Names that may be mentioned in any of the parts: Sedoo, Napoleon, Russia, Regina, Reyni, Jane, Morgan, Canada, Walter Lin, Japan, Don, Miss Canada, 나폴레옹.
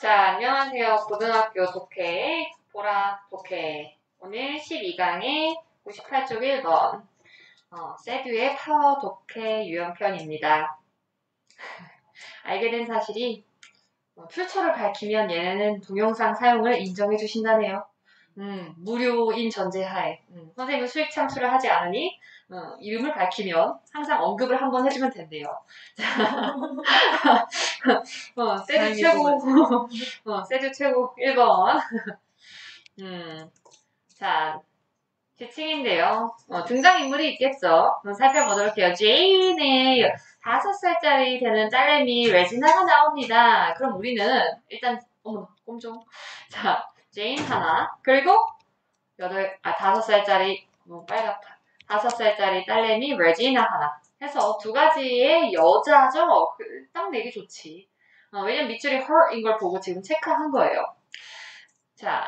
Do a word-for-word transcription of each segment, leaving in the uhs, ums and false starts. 자, 안녕하세요. 고등학교 독해, 보라 독해. 오늘 십이 강의 구십팔 쪽 일 번 어, 세듀의 파워 독해 유형편입니다. 알게 된 사실이 어, 출처를 밝히면 얘네는 동영상 사용을 인정해 주신다네요. 음, 무료인 전제하에 음, 선생님은 수익 창출을 하지 않으니 어, 이름을 밝히면 항상 언급을 한번 해주면 된대요. 어, 세듀 최고. 어, 세듀 최고 일 번. 음, 자, 지칭인데요. 어, 등장인물이 있겠죠. 그럼 살펴보도록 해요. 제인의 다섯 살짜리 되는 딸내미 레지나가 나옵니다. 그럼 우리는 일단, 어머, 꼼정. 자, 제인 하나, 그리고 여덟, 아, 다섯 살짜리, 너무 빨갛다. 다섯 살짜리 딸내미 레지나 하나 해서 두 가지의 여자죠. 딱 내기 좋지. 어, 왜냐면 밑줄이 her인 걸 보고 지금 체크한 거예요. 자,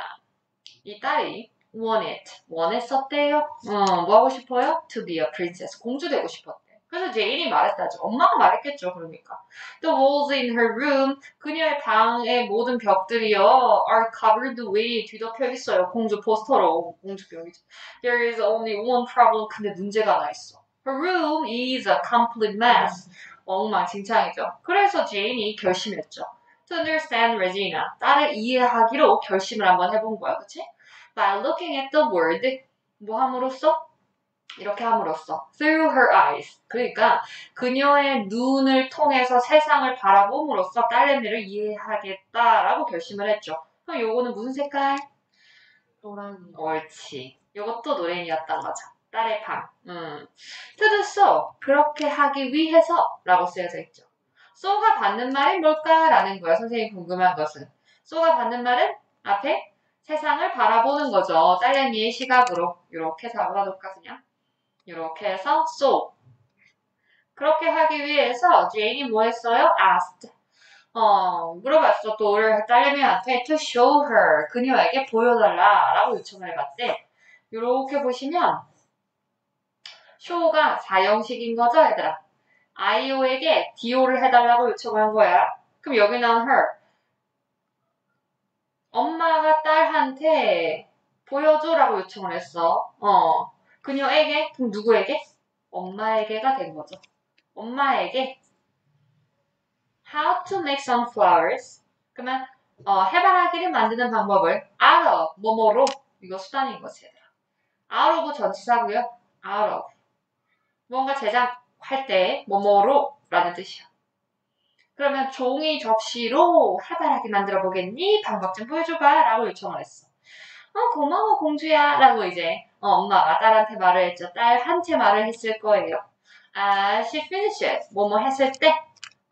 이 딸이 want it, 원했었대요. 어, 뭐 하고 싶어요? to be a princess, 공주 되고 싶었대. 그래서 제인이 말했다죠. 엄마가 말했겠죠. 그러니까 the walls in her room, 그녀의 방의 모든 벽들이요 are covered with, 뒤덮여 있어요. 공주 포스터로. 공주 벽이죠. There is only one problem, 근데 문제가 나 있어. Her room is a complete mess, 엉망진창이죠. 그래서 제인이 결심했죠. To understand Regina, 딸을 이해하기로 결심을 한번 해본 거야, 그치? By looking at the word, 뭐 함으로써? 이렇게 함으로써. Through her eyes, 그러니까 그녀의 눈을 통해서 세상을 바라봄으로써 딸내미를 이해하겠다라고 결심을 했죠. 그럼 요거는 무슨 색깔? 노랑. 옳지. 요것도 노랭이였단 거죠. 딸의 방. 음. To do so, 그렇게 하기 위해서 라고 쓰여져 있죠. so가 받는 말이 뭘까라는 거예요. 선생님이 궁금한 것은. so가 받는 말은 앞에 세상을 바라보는 거죠. 딸내미의 시각으로. 이렇게 해서 아무나도까 그냥. 이렇게 해서 so. 그렇게 하기 위해서 제인이 뭐 했어요? asked. 어, 물어봤어. 또 딸내미한테 to show her. 그녀에게 보여달라. 라고 요청을 해봤대. 이렇게 보시면 show가 사형식인 거죠, 얘들아. 아이오에게 디오를 해달라고 요청을 한 거야. 그럼 여기 나온 her. 엄마가 딸한테 보여줘라고 요청을 했어. 어, 그녀에게. 그럼 누구에게? 엄마에게가 된 거죠. 엄마에게 how to make sunflowers. 그러면 어, 해바라기를 만드는 방법을 out of 뭐뭐로. 이거 수단인 거지, 얘들아. out of 전치사고요. out of 뭔가 제작 할 때 뭐뭐로 라는 뜻이야. 그러면 종이 접시로 해바라기 만들어 보겠니? 방법 좀 보여줘봐 라고 요청을 했어. 어, 고마워 공주야 라고 이제 어, 엄마가 딸한테 말을 했죠. 딸한테 말을 했을 거예요. 아, she finishes 뭐뭐 했을 때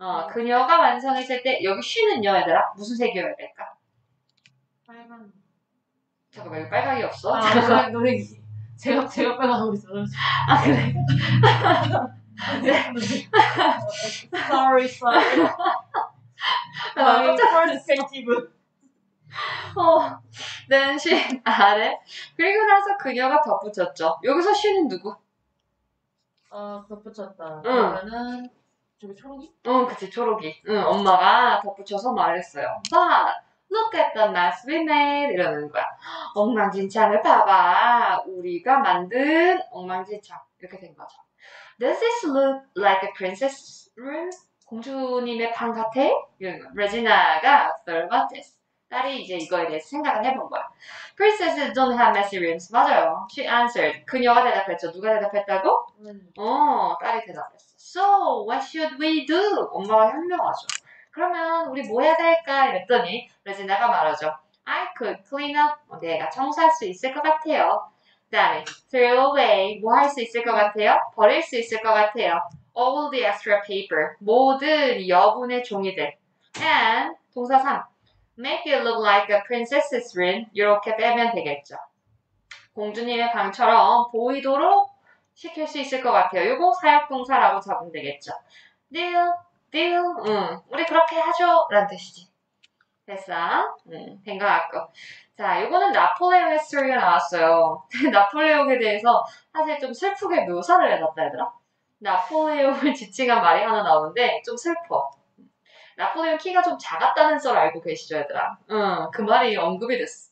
어, 그녀가 완성했을 때. 여기 she는요 얘들아 무슨 색이어야 될까? 빨간. 잠깐만, 여기 빨강이 없어? 아, 제가 노래기 제가 제가 빨강하고 있어. 아, 그래? sorry, sorry. 아, 깜짝 놀랐어. 어, then she, 아래. 그리고 나서 그녀가 덧붙였죠. 여기서 she는 누구? 어, 덧붙였다. 그러면은, 응. 저기 초록이? 응, 그치, 초록이. 응, 엄마가 덧붙여서 말했어요. But, look at the mess we made. 이러는 거야. 엉망진창을 봐봐. 우리가 만든 엉망진창. 이렇게 된 거죠. Does this look like a princess room? 공주님의 방 같아? 이런 거. 레지나가 this. 딸이 이제 이거에 대해서 생각을 해본 거야. Princesses don't have messy rooms. 맞아요. She answered. 그녀가 대답했죠. 누가 대답했다고? 음. 어, 딸이 대답했어. So, what should we do? 엄마가 현명하죠. 그러면 우리 뭐 해야 될까? 이랬더니 레지나가 말하죠. I could clean up. 내가 청소할 수 있을 것 같아요. 다음에 throw away, 뭐 할 수 있을 것 같아요? 버릴 수 있을 것 같아요. All the extra paper, 모든 여분의 종이들. And 동사 삼, make it look like a princess's room. 이렇게 빼면 되겠죠. 공주님의 방처럼 보이도록 시킬 수 있을 것 같아요. 이거 사역동사라고 잡으면 되겠죠. Deal, deal, 응, 우리 그렇게 하죠 라는 뜻이지. 됐어? 응, 된 것 같고. 자, 요거는 나폴레옹의 스토리가 나왔어요. 나폴레옹에 대해서 사실 좀 슬프게 묘사를 해놨다, 얘들아. 나폴레옹을 지칭한 말이 하나 나오는데 좀 슬퍼. 나폴레옹 키가 좀 작았다는 썰 알고 계시죠, 얘들아? 응, 그 말이 언급이 됐어.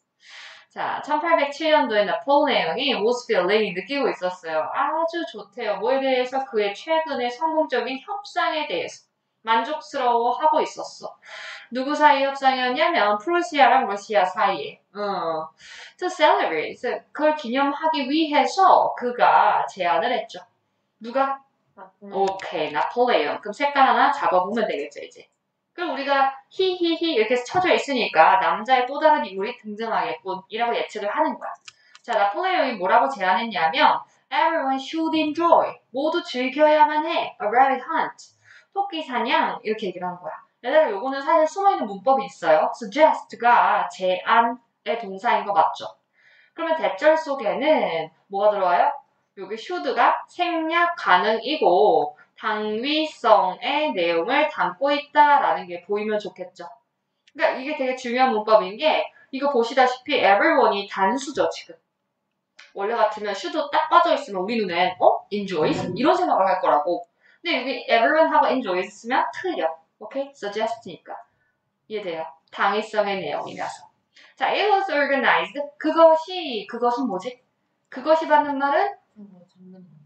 자, 천팔백칠 년도에 나폴레옹이 오스필링이 느끼고 있었어요. 아주 좋대요. 뭐에 대해서? 그의 최근의 성공적인 협상에 대해서 만족스러워하고 있었어. 누구 사이 협상이었냐면 프루시아랑 러시아 사이에. 어. To celebrate, 그걸 기념하기 위해서 그가 제안을 했죠. 누가? 나폴레옹. 오케이, 나폴레옹. 그럼 색깔 하나 잡아보면 되겠죠, 이제. 그럼 우리가 히히히 이렇게 쳐져 있으니까 남자의 또 다른 인물이 등장하겠군이라고 예측을 하는 거야. 자, 나폴레옹이 뭐라고 제안했냐면 Everyone should enjoy, 모두 즐겨야만 해. A rabbit hunt, 토끼 사냥, 이렇게 얘기를 한 거야. 얘들아, 요거는 사실 숨어있는 문법이 있어요. suggest가 제안의 동사인 거 맞죠? 그러면 대절 속에는 뭐가 들어와요? 여기 should가 생략 가능이고 당위성의 내용을 담고 있다라는 게 보이면 좋겠죠. 그러니까 이게 되게 중요한 문법인 게, 이거 보시다시피 everyone이 단수죠, 지금. 원래 같으면 should도 딱 빠져있으면 우리 눈엔 어? enjoys? 이런 생각을 할 거라고. 근데 여기 everyone하고 enjoys 쓰면 틀려. 오케이? suggest니까. 이해돼요? 당위성의 내용이라서. 자, it was organized. 그것이, 그것은 뭐지? 그것이 받는 말은?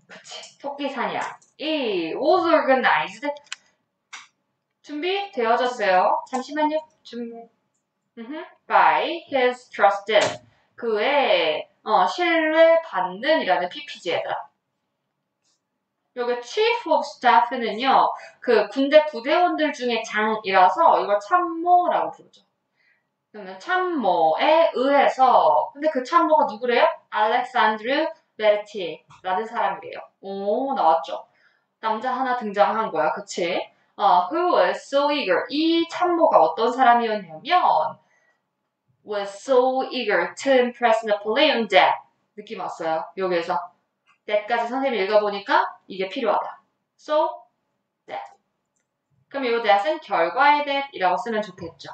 그치, 토끼 사냥. It was organized. 준비되어졌어요. 잠시만요. 준비. Uh-huh. By his trusted. 그의 어, 신뢰받는 이라는 피피지에다. 여기 Chief of Staff는요, 그 군대 부대원들 중에 장이라서 이걸 참모라고 부르죠. 그러면 참모에 의해서, 근데 그 참모가 누구래요? 알렉산드르 베르티에라는 사람이래요. 오, 나왔죠. 남자 하나 등장한 거야, 그치? 어, who was so eager? 이 참모가 어떤 사람이었냐면 was so eager to impress Napoleon that 느낌 왔어요, 여기에서. that까지 선생님이 읽어보니까 이게 필요하다. so that. 그럼 이 that은 결과의 that이라고 쓰면 좋겠죠.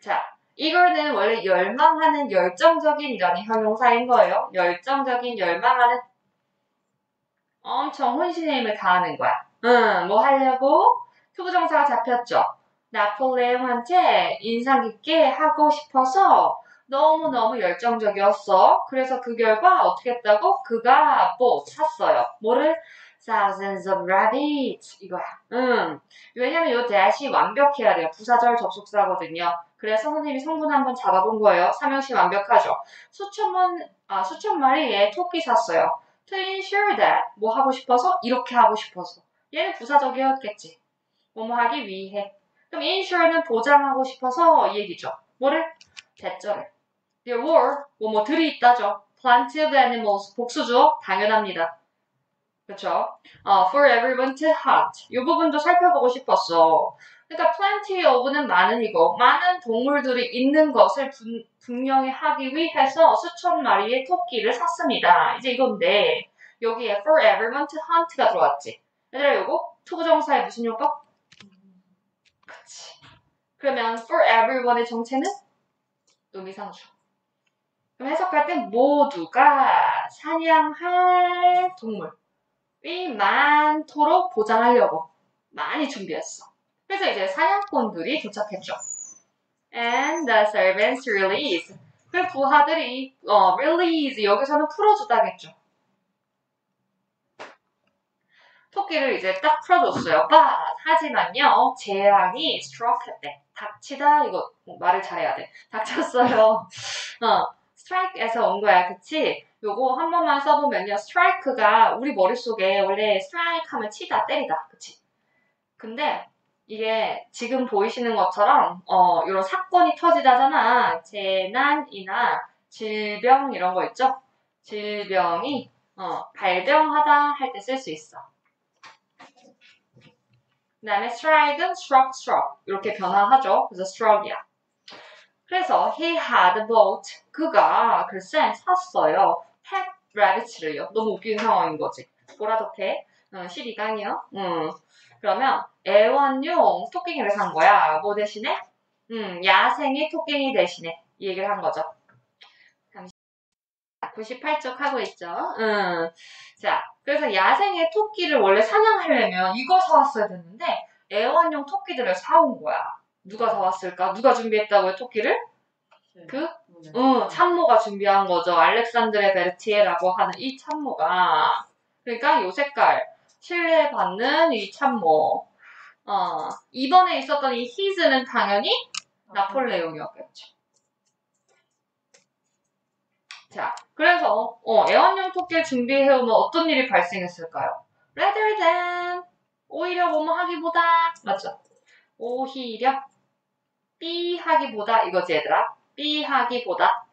자, eager는 원래 열망하는, 열정적인 이라는 형용사인 거예요. 열정적인, 열망하는, 엄청 혼신의 힘을 다하는 거야. 음, 뭐 하려고? 투부정사가 잡혔죠. 나폴레옹한테 인상 깊게 하고 싶어서 너무너무 열정적이었어. 그래서 그 결과 어떻게 했다고? 그가 뭐 샀어요. 뭐를? Thousands of rabbits 이거야. 음, 왜냐면 요 that이 완벽해야 돼요. 부사절 접속사거든요. 그래서 선생님이 성분 한번 잡아본 거예요. 삼형식 완벽하죠. 수천만, 아, 수천 마리의 토끼 샀어요. To ensure that, 뭐 하고 싶어서? 이렇게 하고 싶어서. 얘는 부사적이었겠지. 뭐뭐 하기 위해. 그럼 ensure는 보장하고 싶어서 이 얘기죠. 뭐를? 대절을. There were, 뭐뭐 들이 있다죠. Plenty of animals, 복수죠. 당연합니다. 그쵸? 어, for everyone to hunt. 이 부분도 살펴보고 싶었어. 그러니까 plenty of는 많은 이거. 많은 동물들이 있는 것을 분, 분명히 하기 위해서 수천 마리의 토끼를 샀습니다. 이제 이건데 여기에 for everyone to hunt가 들어왔지. 얘들아, 요거 투부정사의 무슨 용법? 그치. 그러면 for everyone의 정체는? 의미상주. 그럼 해석할 땐 모두가 사냥할 동물이 많도록 보장하려고 많이 준비했어. 그래서 이제 사냥꾼들이 도착했죠. And the servants release. 그 부하들이 어, release 여기서는 풀어주다겠죠. 토끼를 이제 딱 풀어줬어요. But 하지만요, 재앙이 struck했대. 닥치다, 이거 말을 잘해야 돼. 닥쳤어요. 어, strike에서 온 거야, 그치? 요거 한 번만 써보면요, strike가 우리 머릿속에 원래 strike 하면 치다, 때리다, 그치? 근데 이게 지금 보이시는 것처럼 어, 이런 사건이 터지다잖아. 재난이나 질병 이런 거 있죠? 질병이 어, 발병하다 할 때 쓸 수 있어. 그 다음에 strike은 struck, struck 이렇게 변화하죠. 그래서 struck이야. 그래서 he had bought, 그가 글쎄 샀어요. pet rabbits를요. 너무 웃긴 상황인 거지. 보라도태 응, 십이 강이요. 응. 그러면 애완용 토끼를 산 거야. 뭐 대신에? 음, 야생의 토끼 대신에 이 얘기를 한 거죠. 구십팔 쪽 하고 있죠. 음. 자, 그래서 야생의 토끼를 원래 사냥하려면 이거 사왔어야 됐는데 애완용 토끼들을 사온 거야. 누가 사왔을까? 누가 준비했다고요, 토끼를? 네. 그, 네. 응, 참모가 준비한 거죠. 알렉산드레 베르티에라고 하는 이 참모가. 그러니까 요 색깔, 신뢰받는 이 참모. 어, 이번에 있었던 이 히즈는 당연히 나폴레옹이었겠죠. 자, 그래서 어, 애완용 토끼를 준비해오면 어떤 일이 발생했을까요? rather than, 오히려 뭐뭐 하기보다, 맞죠? 오히려 B 하기보다, 이거지 얘들아. B 하기보다.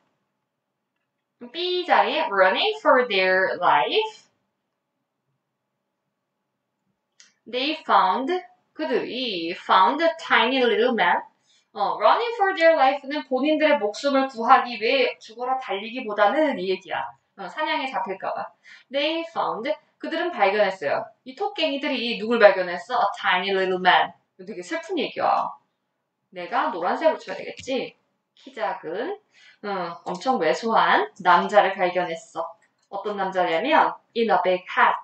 B 자리에 running for their life. They found, 그들이 found a tiny little man. 어, running for their life는 본인들의 목숨을 구하기 위해 죽어라 달리기보다는 이 얘기야. 어, 사냥에 잡힐까봐. They found, 그들은 발견했어요. 이 토깽이들이 누굴 발견했어? A tiny little man. 되게 슬픈 얘기야. 내가 노란색으로 쳐야 되겠지? 키 작은, 음, 엄청 왜소한 남자를 발견했어. 어떤 남자냐면 in a big hat,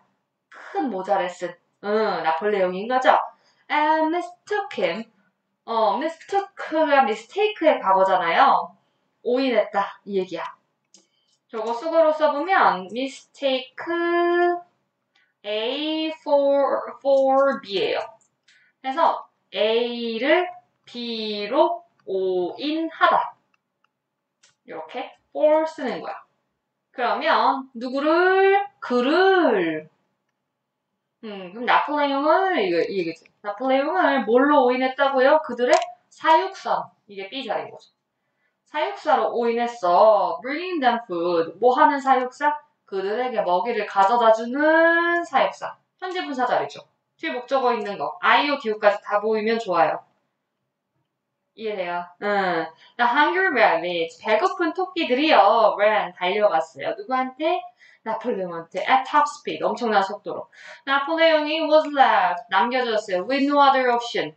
큰 모자를 쓴, 음, 나폴레옹인 거죠. And mistook him. 어, mistook가 mistake의 과거잖아요. 오인했다 이 얘기야. 저거 수거로 써보면 mistake A for, for B예요. 그래서 A를 B로 오인하다. 이렇게 for 쓰는 거야. 그러면 누구를? 그를. 음, 그럼 나폴레옹을 이거 이 얘기지. 나폴레옹을 뭘로 오인했다고요? 그들의 사육선. 이게 B 자리인 거죠. 사육사로 오인했어. Bringing them food. 뭐 하는 사육사? 그들에게 먹이를 가져다주는 사육사. 현재 분사 자리죠. 뒤에 목적어 있는 거. 아이오 기호까지 다 보이면 좋아요. 이해돼요? 응. The hungry rabbits. 배고픈 토끼들이요. ran. 달려갔어요. 누구한테? 나폴레옹한테. At top speed. 엄청난 속도로. 나폴레옹이 was left. 남겨졌어요. With no other option.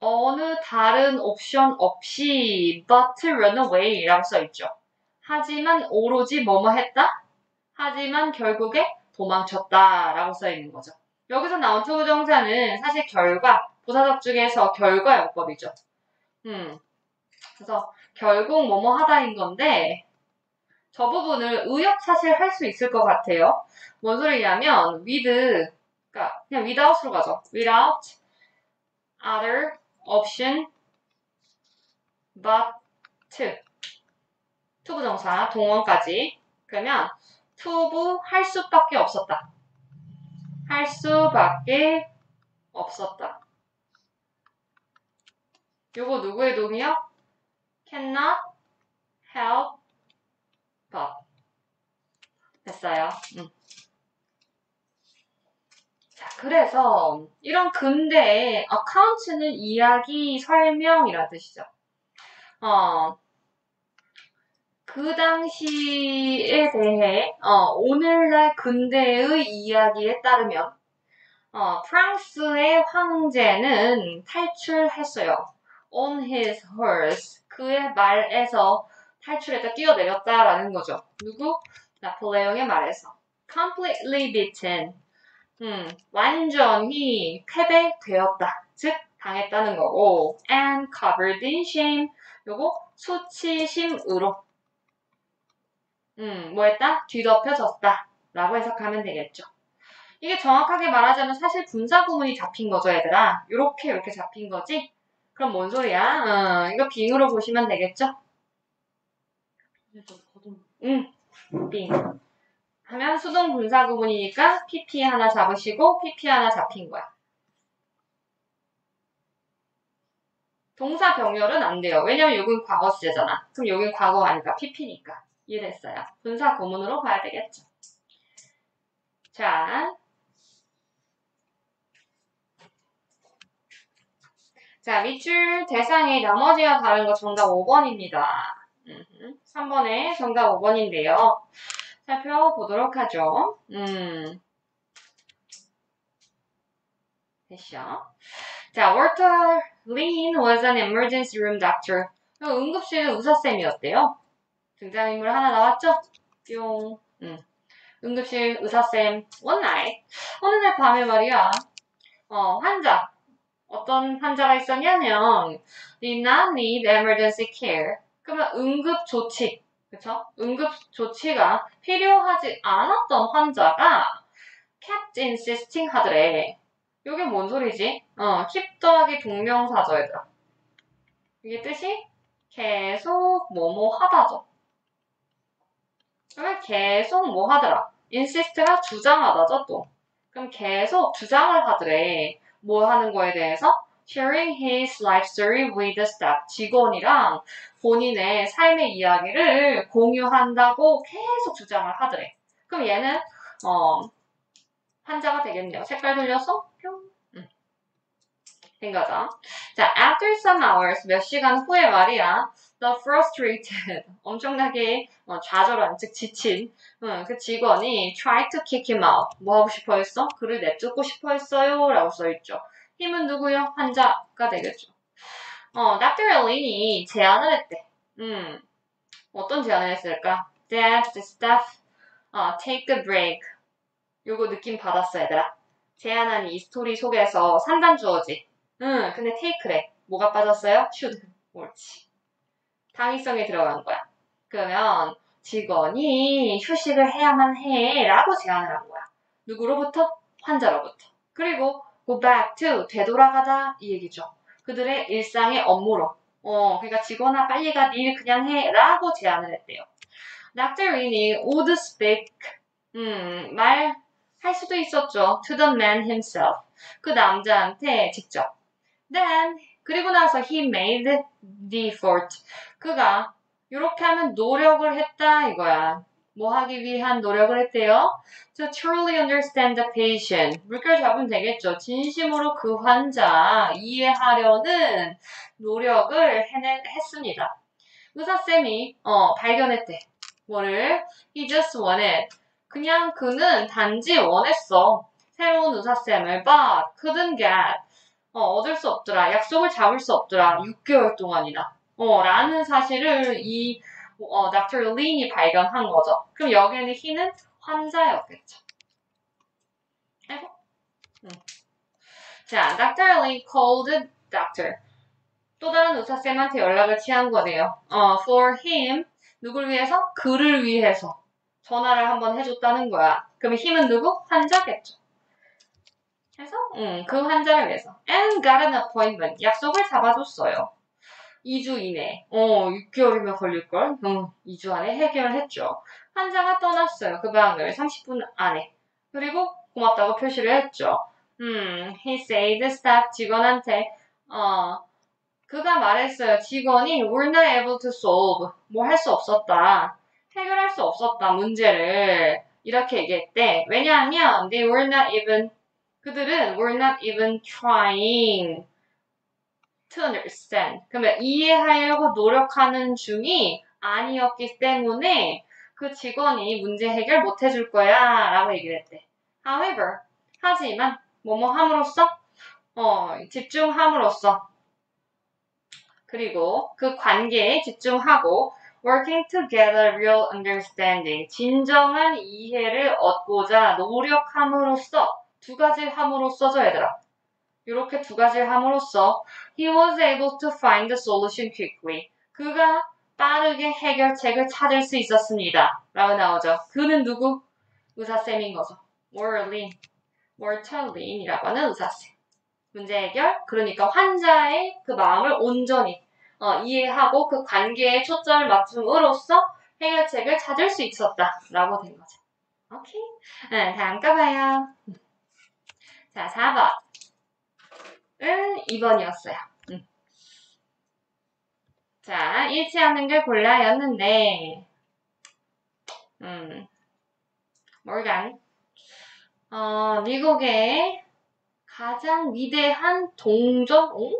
어느 다른 옵션 없이 but to run away 라고 써있죠. 하지만 오로지 뭐뭐 했다? 하지만 결국에 도망쳤다 라고 써있는 거죠. 여기서 나온 to 정사는 사실 결과, 부사적 중에서 결과요법이죠. 음, 그래서 결국 뭐뭐 하다인 건데 저 부분을 의역사실 할 수 있을 것 같아요. 뭔 소리냐면 with, 그러니까 그냥 without으로 가죠. without other option but to. 투부 정사, 동원까지. 그러면 투부 할 수밖에 없었다. 할 수밖에 없었다. 요거 누구의 동이요? cannot help but. 됐어요. 응. 자, 그래서 이런 근대의 accounts는 이야기, 설명이라 뜻이죠. 어, 그 당시에 대해 어, 오늘날 근대의 이야기에 따르면 어, 프랑스의 황제는 탈출했어요. On his horse, 그의 말에서 탈출했다, 뛰어내렸다라는 거죠. 누구? 나폴레옹의 말에서. Completely beaten, 음, 완전히 패배되었다, 즉 당했다는 거고. And covered in shame, 요거 수치심으로 음, 뭐 했다? 뒤덮여졌다 라고 해석하면 되겠죠. 이게 정확하게 말하자면 사실 분사 구문이 잡힌 거죠, 얘들아. 요렇게 요렇게 잡힌 거지? 그럼 뭔 소리야? 어, 이거 빙으로 보시면 되겠죠? 응, 빙 하면 수동 분사 구문이니까 피피 하나 잡으시고 피피 하나 잡힌 거야. 동사 병렬은 안 돼요. 왜냐면 여긴 과거 시제잖아. 그럼 여긴 과거 아니까 피피니까. 이해됐어요? 분사 구문으로 봐야 되겠죠. 자, 자 밑줄 대상이 나머지와 다른 거 정답 오 번입니다. 삼 번에 정답 오 번인데요. 살펴보도록 하죠. 음. 됐죠? 자, Walter Lin was an emergency room doctor. 응급실 의사쌤이었대요. 등장인물 하나 나왔죠? 뿅. 음. 응급실 의사쌤. One night. 어느 날 밤에 말이야. 어, 환자. 어떤 환자가 있었냐면 did not need emergency care. 그러면 응급 조치. 그쵸? 응급 조치가 필요하지 않았던 환자가 kept insisting 하더래. 요게 뭔 소리지? 어, keep 더하기 동명사죠, 얘들아. 이게 뜻이 계속 뭐뭐 하다죠. 그러면 계속 뭐 하더라? insist가 주장하다죠, 또. 그럼 계속 주장을 하더래. 뭐 하는 거에 대해서? sharing his life story with the staff. 직원이랑 본인의 삶의 이야기를 공유한다고 계속 주장을 하더래. 그럼 얘는 어, 환자가 되겠네요. 색깔 돌려서 뿅. 응. 된 거죠. 자, after some hours, 몇 시간 후에 말이야. The frustrated, 엄청나게 좌절한, 즉 지친 응, 그 직원이 tried to kick him out, 뭐 하고 싶어 했어? 그를 내쫓고 싶어 했어요 라고 써있죠. 힘은 누구요? 환자가 되겠죠. 어, 닥터 레이니 제안을 했대. 음, 어떤 제안을 했을까? That the staff 어, take the break. 요거 느낌 받았어, 얘들아. 제안한 이 스토리 속에서 삼단 주어지. 음, 근데 take래. 뭐가 빠졌어요? should. 옳지. 당위성이 들어간 거야. 그러면 직원이 휴식을 해야만 해 라고 제안을 한 거야. 누구로부터? 환자로부터. 그리고 go back to, 되돌아가다 이 얘기죠. 그들의 일상의 업무로. 어, 그러니까 직원아 빨리 가, 일 그냥 해 라고 제안을 했대요. 닥터 Reyni would speak, 음, 말 할 수도 있었죠. to the man himself, 그 남자한테 직접. Then, 그리고 나서 he made the effort. 그가 이렇게 하면 노력을 했다 이거야. 뭐 하기 위한 노력을 했대요? To truly understand the patient. 물결 잡으면 되겠죠. 진심으로 그 환자 이해하려는 노력을 해내, 했습니다. 의사쌤이 어, 발견했대. 뭐를? He just wanted. 그냥 그는 단지 원했어. 새로운 의사쌤을 but couldn't get. 어, 얻을 수 없더라. 약속을 잡을 수 없더라. 육 개월 동안이나. 어, 라는 사실을 이 어, 닥터 Reyni 발견한 거죠. 그럼 여기에는 he는 환자였겠죠. 아이고. 음. 자, 닥터 Reyni called doctor. 또 다른 의사쌤한테 연락을 취한 거네요. 어, for him. 누굴 위해서? 그를 위해서. 전화를 한번 해줬다는 거야. 그럼 힘은 누구? 환자겠죠. 해서 음, 그 환자를 위해서. And got an appointment. 약속을 잡아줬어요. 이 주 이내. 어, 육 개월이면 걸릴걸? 응, 이 주 안에 해결했죠. 환자가 떠났어요. 그 방을 삼십 분 안에. 그리고 고맙다고 표시를 했죠. 음, he said staff 직원한테 어, 그가 말했어요. 직원이 we're not able to solve. 뭐 할 수 없었다. 해결할 수 없었다. 문제를. 이렇게 얘기했대. 왜냐하면 they were not even 그들은 were not even trying to understand. 그러면 이해하려고 노력하는 중이 아니었기 때문에 그 직원이 문제 해결 못 해줄 거야 라고 얘기를 했대. However, 하지만 뭐뭐 함으로써 어, 집중함으로써 그리고 그 관계에 집중하고 working together real understanding 진정한 이해를 얻고자 노력함으로써 두 가지 함으로써죠, 얘들아. 이렇게 두 가지 함으로써 he was able to find the solution quickly. 그가 빠르게 해결책을 찾을 수 있었습니다. 라고 나오죠. 그는 누구? 의사쌤인 거죠. Morgan, Walter Lin이라고 하는 의사쌤. 문제 해결? 그러니까 환자의 그 마음을 온전히 어, 이해하고 그 관계에 초점을 맞춤으로써 해결책을 찾을 수 있었다. 라고 된 거죠. 오케이. 응, 다음 가봐요. 자, 사 번은 이 번이었어요. 응. 자, 일치하는 걸 골라였는데 음, Morgan 어, 미국의 가장 위대한 동전 응?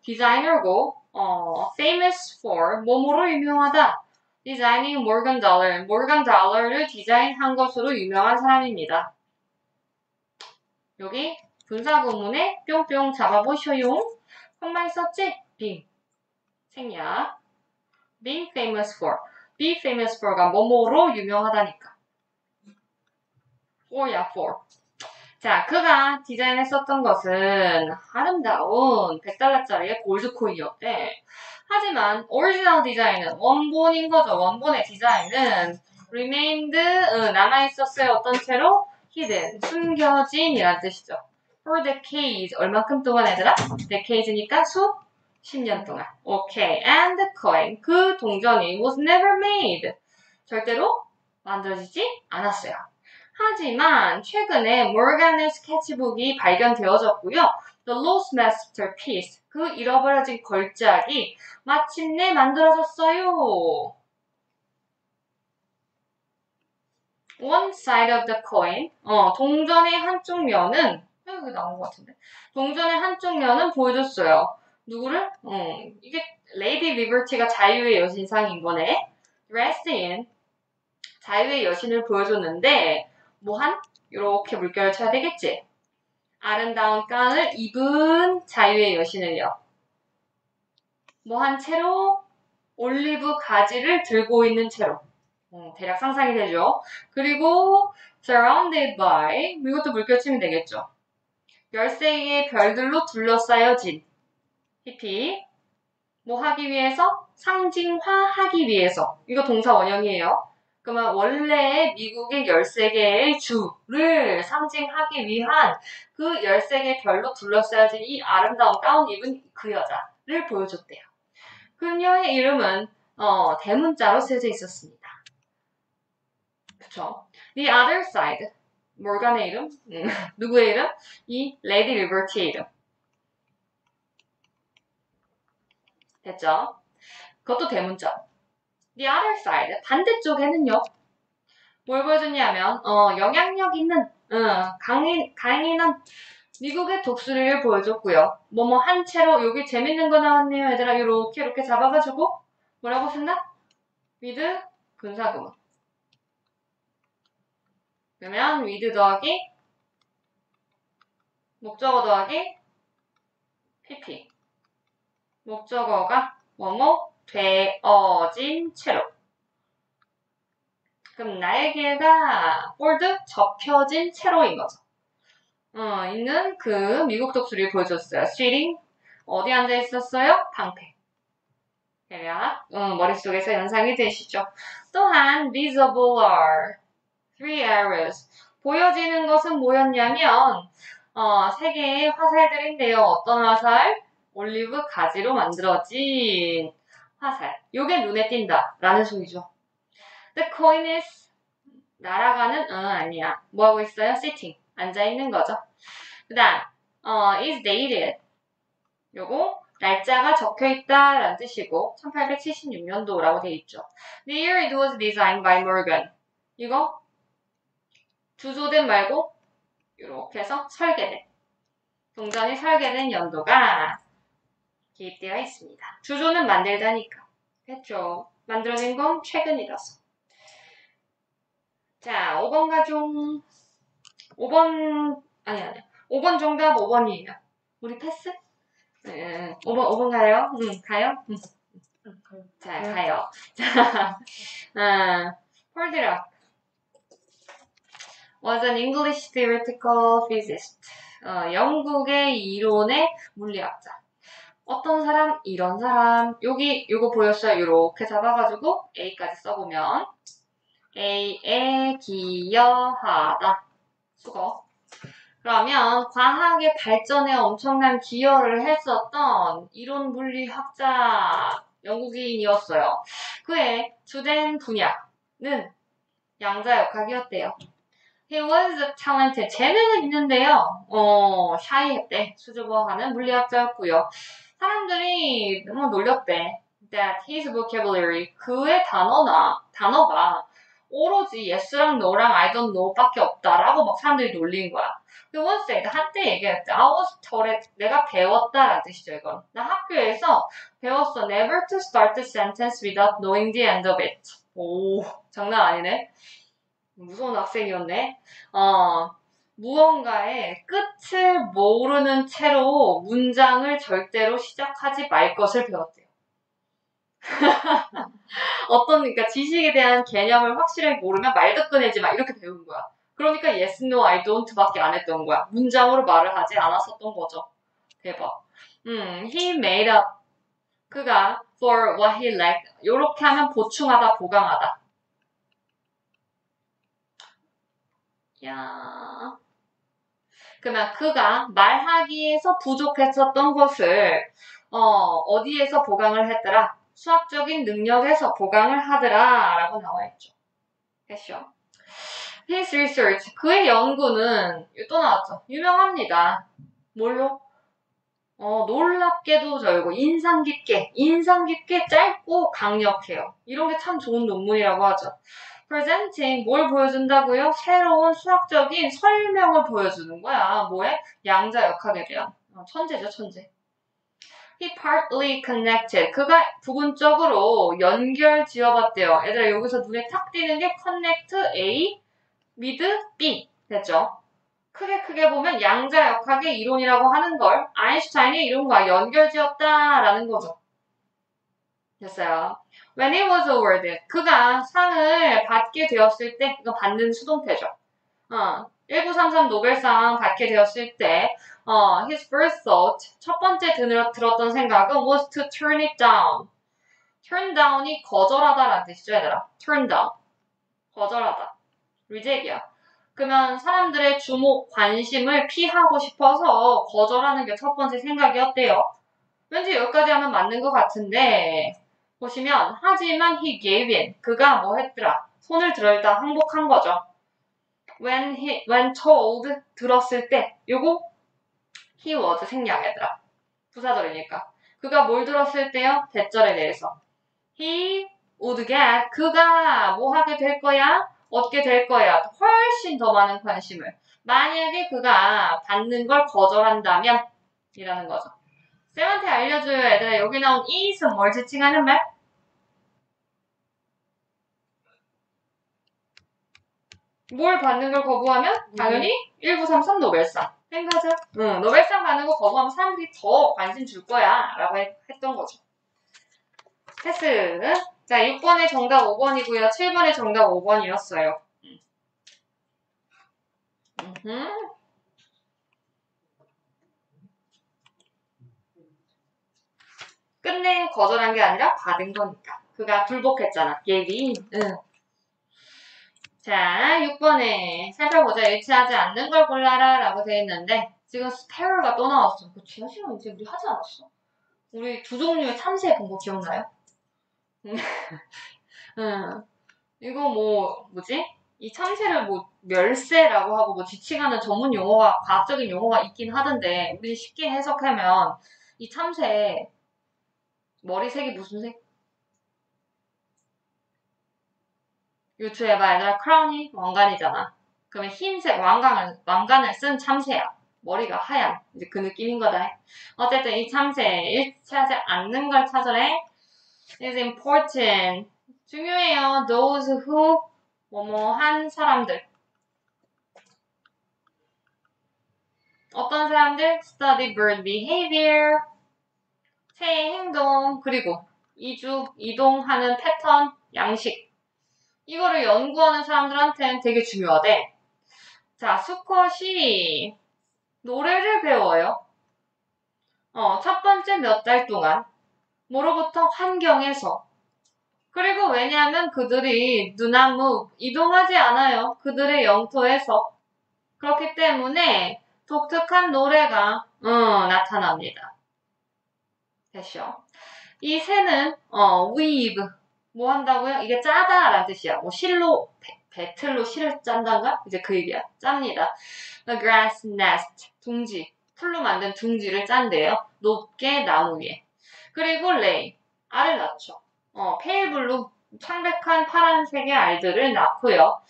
디자이너고 어, famous for 뭐뭐로 유명하다. 디자이닝 모건 달러, 모건 달러를 디자인한 것으로 유명한 사람입니다. 여기 분사구문에 뿅뿅 잡아보셔요. 콤마 썼지? 빙. 생략. being famous for. be famous for가 뭐뭐로 유명하다니까. for야 for. 자, 그가 디자인했었던 것은 아름다운 백 달러짜리의 골드코인이었대. 하지만 오리지널 디자인은 원본인 거죠. 원본의 디자인은 remained, 응, 남아있었어요. 어떤 채로? hidden, 숨겨진 이란 뜻이죠. for decades, 얼마큼 동안 얘들아? decades니까 수? 십 년 동안. 오케이. and the coin, 그 동전이 was never made, 절대로 만들어지지 않았어요. 하지만 최근에 모간의 스케치북이 발견되어졌고요. The Lost Masterpiece, 그 잃어버려진 걸작이 마침내 만들어졌어요. One side of the coin, 어, 동전의 한쪽 면은, 여기 나온 것 같은데, 동전의 한쪽 면은 보여줬어요. 누구를? 음, 이게 Lady Liberty가 자유의 여신상인 거네. Dressed in, 자유의 여신을 보여줬는데 뭐한? 요렇게 물결을 쳐야 되겠지. 아름다운 가운을 입은 자유의 여신을요. 뭐한 채로? 올리브 가지를 들고 있는 채로. 음, 대략 상상이 되죠. 그리고 surrounded by, 이것도 물결치면 되겠죠. 열세의 별들로 둘러싸여진 히피. 뭐 하기 위해서? 상징화하기 위해서. 이거 동사 원형이에요. 그러면 원래 미국의 열세 개의 주를 상징하기 위한 그 열세 개의 별로 둘러싸여진 이 아름다운 가운 입은 그 여자를 보여줬대요. 그녀의 이름은 어, 대문자로 쓰여져 있었습니다. 그쵸? The other side, 모간의 이름? 누구의 이름? 이 레이디 리버티의 이름. 됐죠? 그것도 대문자. The other side, 반대쪽에는요. 뭘 보여줬냐면 어, 영향력 있는, 어, 강인, 강인한 미국의 독수리를 보여줬고요. 뭐뭐 한 채로, 여기 재밌는 거 나왔네요. 얘들아, 요렇게 이렇게 잡아가지고 뭐라고 쓴다? with 근사구문. 그러면 with 더하기 목적어 더하기 pp, 목적어가 뭐뭐 되어진 채로. 그럼 날개가 볼드 접혀진 채로인 거죠. 어, 있는 그 미국 독수리를 보여줬어요. sitting, 어디 앉아 있었어요? 방패. 대략 음, 머릿속에서 연상이 되시죠. 또한 visible are, three arrows, 보여지는 것은 뭐였냐면 어, 세 개의 화살들인데요. 어떤 화살? 올리브 가지로 만들어진 화살. 요게 눈에 띈다 라는 소리죠. The coin is, 날아가는, 응, 아니야. 뭐하고 있어요? sitting, 앉아있는 거죠. 그 다음 어, is dated, 요거 날짜가 적혀있다 라는 뜻이고 천팔백칠십육 년도 라고 돼있죠. The year it was designed by Morgan, 이거 주소된 말고 요렇게 해서 설계된, 동전이 설계된 연도가 기입되어 있습니다. 주조는 만들다니까. 됐죠? 만들어진 건 최근이라서. 자, 오 번 가종. 오 번, 아니, 아니. 오 번 정답 오 번이에요. 우리 패스? 네, 오 번, 오 번 가요? 응, 가요? 응. 자, 가요. 자, 아, hold it up. was an English theoretical physicist. 어, 영국의 이론의 물리학자. 어떤 사람? 이런 사람. 여기 요거 보였어요. 요렇게 잡아가지고 A까지 써보면 A에 기여하다. 수거. 그러면 과학의 발전에 엄청난 기여를 했었던 이론 물리학자, 영국인이었어요. 그의 주된 분야는 양자역학이었대요. He was a talented, 재능은 있는데요. 어, 샤이했대. 수줍어하는 물리학자였고요. 사람들이 너무 놀렸대. That his vocabulary, 그의 단어나, 단어가 오로지 yes랑 no랑 I don't know 밖에 없다라고 막 사람들이 놀린 거야. He once said, 한때 얘기했대. I was taught, 내가 배웠다 라는 뜻이죠, 이건. 나 학교에서 배웠어. Never to start a sentence without knowing the end of it. 오, 장난 아니네. 무서운 학생이었네. 어, 무언가의 끝을 모르는 채로 문장을 절대로 시작하지 말 것을 배웠대요. 어떤, 그러니까 지식에 대한 개념을 확실히 모르면 말도 꺼내지 마. 이렇게 배운 거야. 그러니까 yes, no, I don't 밖에 안 했던 거야. 문장으로 말을 하지 않았었던 거죠. 대박. 음, he made up. 그가 for what he lacked. 요렇게 하면 보충하다, 보강하다. 야. 그러면 그가 말하기에서 부족했었던 것을 어, 어디에서 보강을 했더라? 수학적인 능력에서 보강을 하더라 라고 나와있죠. 됐죠? His research, 그의 연구는 또 나왔죠. 유명합니다. 뭘로? 어, 놀랍게도 저이고 인상 깊게, 인상 깊게 짧고 강력해요. 이런 게 참 좋은 논문이라고 하죠. Presenting, 뭘 보여준다고요? 새로운 수학적인 설명을 보여주는 거야. 뭐에? 양자 역학에 대한. 어, 천재죠, 천재. He partly connected. 그가 부분적으로 연결 지어봤대요. 얘들아, 여기서 눈에 탁 띄는 게 connect A, mid B. 됐죠? 크게 크게 보면 양자 역학의 이론이라고 하는 걸 아인슈타인의 이론과 연결 지었다라는 거죠. 됐어요. When he was awarded. 그가 상을 받게 되었을 때, 이거 받는 수동태죠. 어, 천구백삼십삼 노벨상 받게 되었을 때, 어, his first thought, 첫 번째 들었던 생각은 was to turn it down. turn down이 거절하다라는 뜻이죠, 얘들아. turn down. 거절하다. reject이야. 그러면 사람들의 주목, 관심을 피하고 싶어서 거절하는 게 첫 번째 생각이었대요. 왠지 여기까지 하면 맞는 것 같은데, 보시면, 하지만 he gave in. 그가 뭐 했더라? 손을 들어 일단 항복한 거죠. When he, when told, 들었을 때, 요거, he was 생략해더라. 부사절이니까. 그가 뭘 들었을 때요? 대절에 대해서. He would get, 그가 뭐 하게 될 거야? 얻게 될 거야. 훨씬 더 많은 관심을. 만약에 그가 받는 걸 거절한다면, 이라는 거죠. 쌤한테 알려줘요, 애들아. 여기 나온 is은 뭘 지칭하는 말? 뭘 받는 걸 거부하면? 당연히 음. 천구백삼십삼 노벨상. 생각하자. 응, 노벨상 받는 거 거부하면 사람들이 더 관심 줄 거야. 라고 했던 거죠. 패스. 자, 육 번의 정답 오 번이고요. 칠 번의 정답 오 번이었어요. 음. 끝내 거절한 게 아니라 받은 거니까. 그가 불복했잖아. 예비. 응. 자, 육 번에 살펴보자. 일치하지 않는 걸 골라라 라고 되어 있는데, 지금 스페어가 또 나왔어. 그 지난 시간에 이제 우리 하지 않았어? 우리 두 종류의 참새 본 거 기억나요? 응. 이거 뭐, 뭐지? 이 참새를 뭐 멸새라고 하고 뭐 지칭하는 전문 용어가, 과학적인 용어가 있긴 하던데, 우리 쉽게 해석하면 이 참새 머리색이 무슨 색? 유추해봐, 얘들아. 크라운이 왕관이잖아. 그러면 흰색 왕관을, 왕관을 쓴 참새야. 머리가 하얀. 이제 그 느낌인 거다. 어쨌든 이 참새, 일치하지 않는 걸 찾으래. It's important. 중요해요. Those who, 뭐뭐한 사람들. 어떤 사람들? Study bird behavior. 새의 행동, 그리고 이주, 이동하는 패턴, 양식. 이거를 연구하는 사람들한테는 되게 중요하대. 자, 수컷이 노래를 배워요. 어, 첫 번째 몇 달 동안. 뭐로부터? 환경에서. 그리고 왜냐하면 그들이 누나무, 이동하지 않아요. 그들의 영토에서. 그렇기 때문에 독특한 노래가 음, 나타납니다. 됐죠? 이 새는 어, weave 뭐 한다고요? 이게 짜다 라는 뜻이야. 뭐 실로, 배, 배틀로 실을 짠단가? 이제 그 얘기야. 짭니다. The grass nest, 둥지, 풀로 만든 둥지를 짠대요. 높게 나무 위에. 그리고 lay, 알을 낳죠. 어, pale blue, 창백한 파란색의 알들을 낳고요.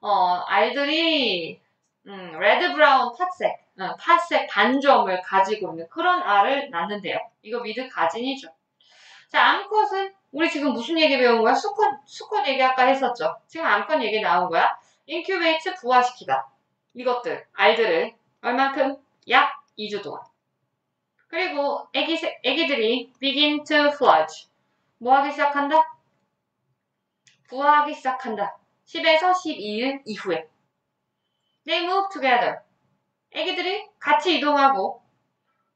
어, 알들이 음, 레드 브라운 팥색, 응, 팥색 반점을 가지고 있는 그런 알을 낳는데요. 이거 미드 가진이죠. 자, 암컷은 우리 지금 무슨 얘기 배운 거야? 수컷, 수컷 얘기 아까 했었죠. 지금 암컷 얘기 나온 거야. 인큐베이트, 부화시키다. 이것들, 알들을 얼만큼? 약 이 주 동안. 그리고 애기, 애기들이 begin to fledge. 뭐 하기 시작한다? 부화하기 시작한다. 십에서 십이 일 이후에. They move together. 애기들이 같이 이동하고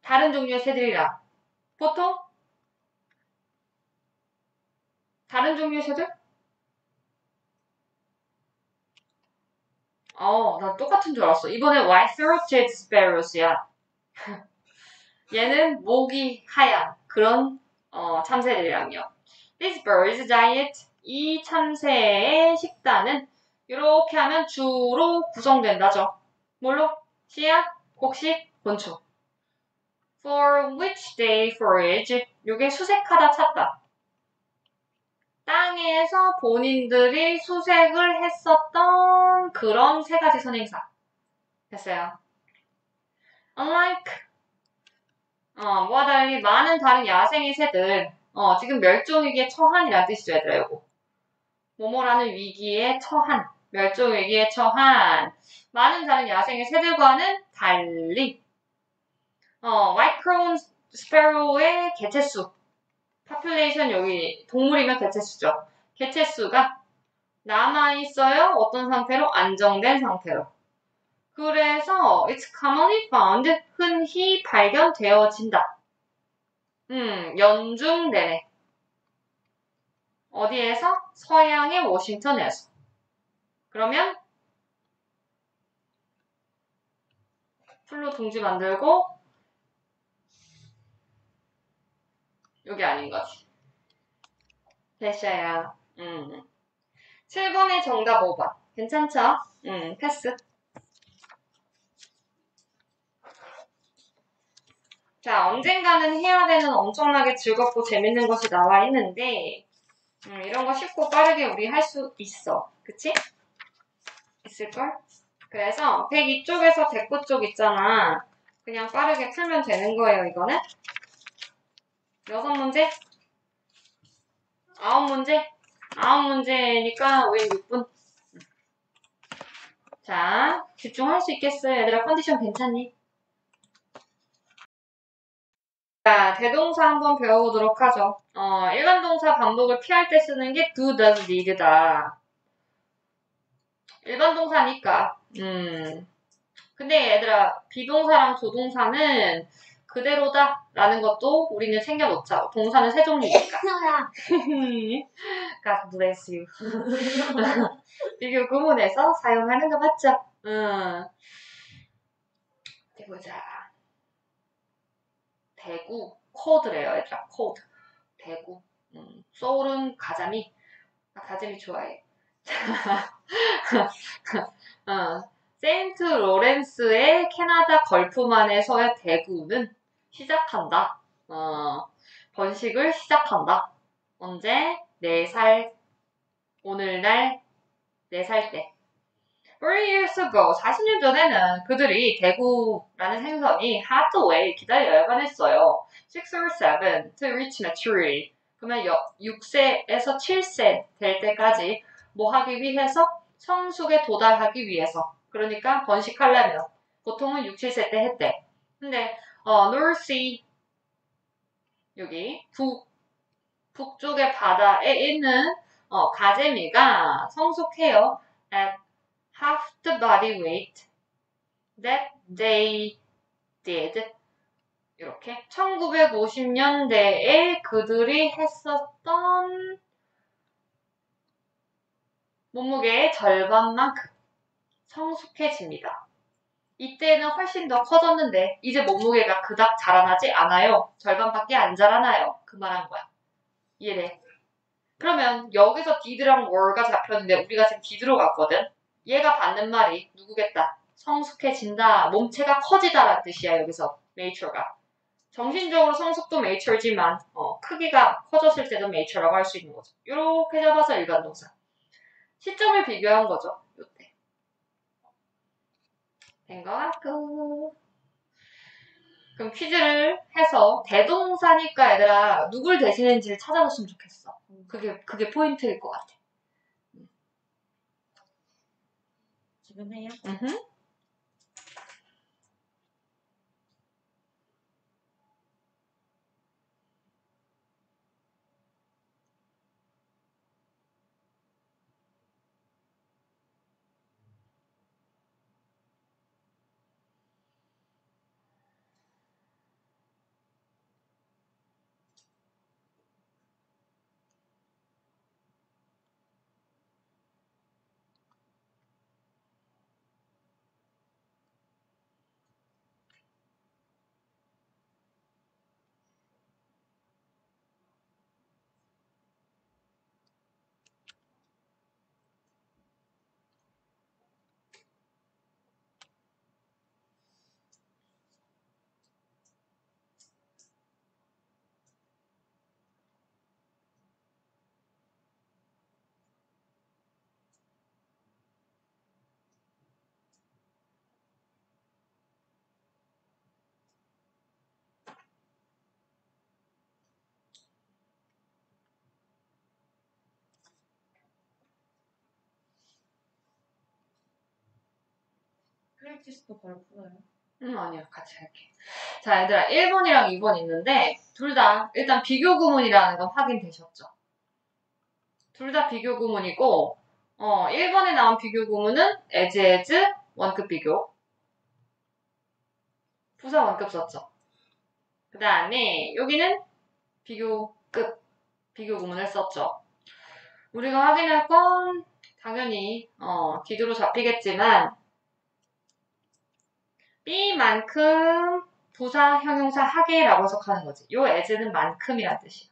다른 종류의 새들이라. 보통 다른 종류의 새들? 어, 나 똑같은 줄 알았어. 이번에 White-throated Sparrows야. 얘는 목이 하얀 그런 어, 참새들이랑요. This bird's diet, 이 참새의 식단은 이렇게 하면 주로 구성된다죠. 뭘로? 씨앗, 곡식, 곤충. For which they forage, 요게 수색하다 찾다. 땅에서 본인들이 수색을 했었던 그런 세 가지 선행사. 됐어요. Unlike, 어, 뭐와 달리 많은 다른 야생의 새들, 어, 지금 멸종위기에 처한이라는 뜻이죠, 얘들아, 요거. 뭐뭐라는 위기에 처한, 멸종위기에 처한. 많은 다른 야생의 새들과는 달리, 어, White Crowned Sparrow의 개체수. population 여기 동물이면 개체수죠. 개체수가 남아있어요. 어떤 상태로? 안정된 상태로. 그래서 it's commonly found, 흔히 발견되어진다. 음, 연중 내내. 어디에서? 서양의 워싱턴에서. 그러면 풀로 동지 만들고 요게 아닌 거지. 됐어요. 음. 칠 번의 정답 오 번. 괜찮죠? 음, 패스. 자, 언젠가는 해야 되는 엄청나게 즐겁고 재밌는 것이 나와 있는데, 음, 이런 거 쉽고 빠르게 우리 할 수 있어. 그치? 있을걸? 그래서 백이 쪽에서 백구 쪽 있잖아. 그냥 빠르게 풀면 되는 거예요, 이거는. 여섯 문제? 아홉 문제? 아홉 문제니까 우리 육 분. 자, 집중할 수 있겠어요? 얘들아, 컨디션 괜찮니? 자, 대동사 한번 배워보도록 하죠. 어, 일반 동사 반복을 피할 때 쓰는 게 do, does, need다. 일반 동사니까. 음. 근데 얘들아, 비동사랑 조동사는 그대로다 라는 것도 우리는 챙겨놓자. 동사는 세 종류니까. God bless you. 비교 구문에서 사용하는 거 맞죠? 응. 해보자. 대구, 코드래요, 얘들아. 코드. 대구. 음. 소울은 가자미. 아, 가자미 좋아해. 어. 세인트 로렌스의 캐나다 걸프만에서의 대구는 시작한다. 어, 번식을 시작한다. 언제? 네 살, 오늘날 네 살 때. forty years ago, 사십 년 전에는 그들이 대구라는 생선이 하드웨이 기다려야만 했어요. six or seven to reach maturity. 그러면 육 세에서 칠 세 될 때까지 뭐 하기 위해서? 성숙에 도달하기 위해서. 그러니까 번식하려면 보통은 육, 칠 세 때 했대. 근데 어, 노르시 여기 북, 북쪽의 바다에 있는 어, 가재미가 성숙해요. At half the body weight that they did. 이렇게 천구백오십 년대에 그들이 했었던 몸무게의 절반만큼 성숙해집니다. 이때는 훨씬 더 커졌는데 이제 몸무게가 그닥 자라나지 않아요. 절반밖에 안 자라나요. 그 말한 거야. 이해돼? 그러면 여기서 did랑 were가 잡혔는데 우리가 지금 did로 갔거든. 얘가 받는 말이 누구겠다. 성숙해진다. 몸체가 커지다라는 뜻이야. 여기서 mature가. 정신적으로 성숙도 mature지만 어, 크기가 커졌을 때도 mature라고 할 수 있는 거죠. 이렇게 잡아서 일반 동사. 시점을 비교한 거죠. 요때. 된 것 같고. 그럼 퀴즈를 해서 대동사니까 얘들아 누굴 대신했는지를 찾아줬으면 좋겠어. 그게 그게 포인트일 것 같아. 지금 해요? 으흠. 프랙티스도 바로 풀어요? 응, 음, 아니요. 같이 할게. 자, 얘들아. 일 번이랑 이 번 있는데 둘 다 일단 비교 구문이라는 건 확인되셨죠? 둘 다 비교 구문이고 어, 일 번에 나온 비교 구문은 as, as, 원급 비교. 부사 원급 썼죠? 그 다음에 여기는 비교급, 비교 구문을 썼죠. 우리가 확인할 건 당연히 어, 디도로 잡히겠지만 B만큼 부사, 형용사, 하게라고 해석하는 거지. 요 as는 만큼이란 뜻이야.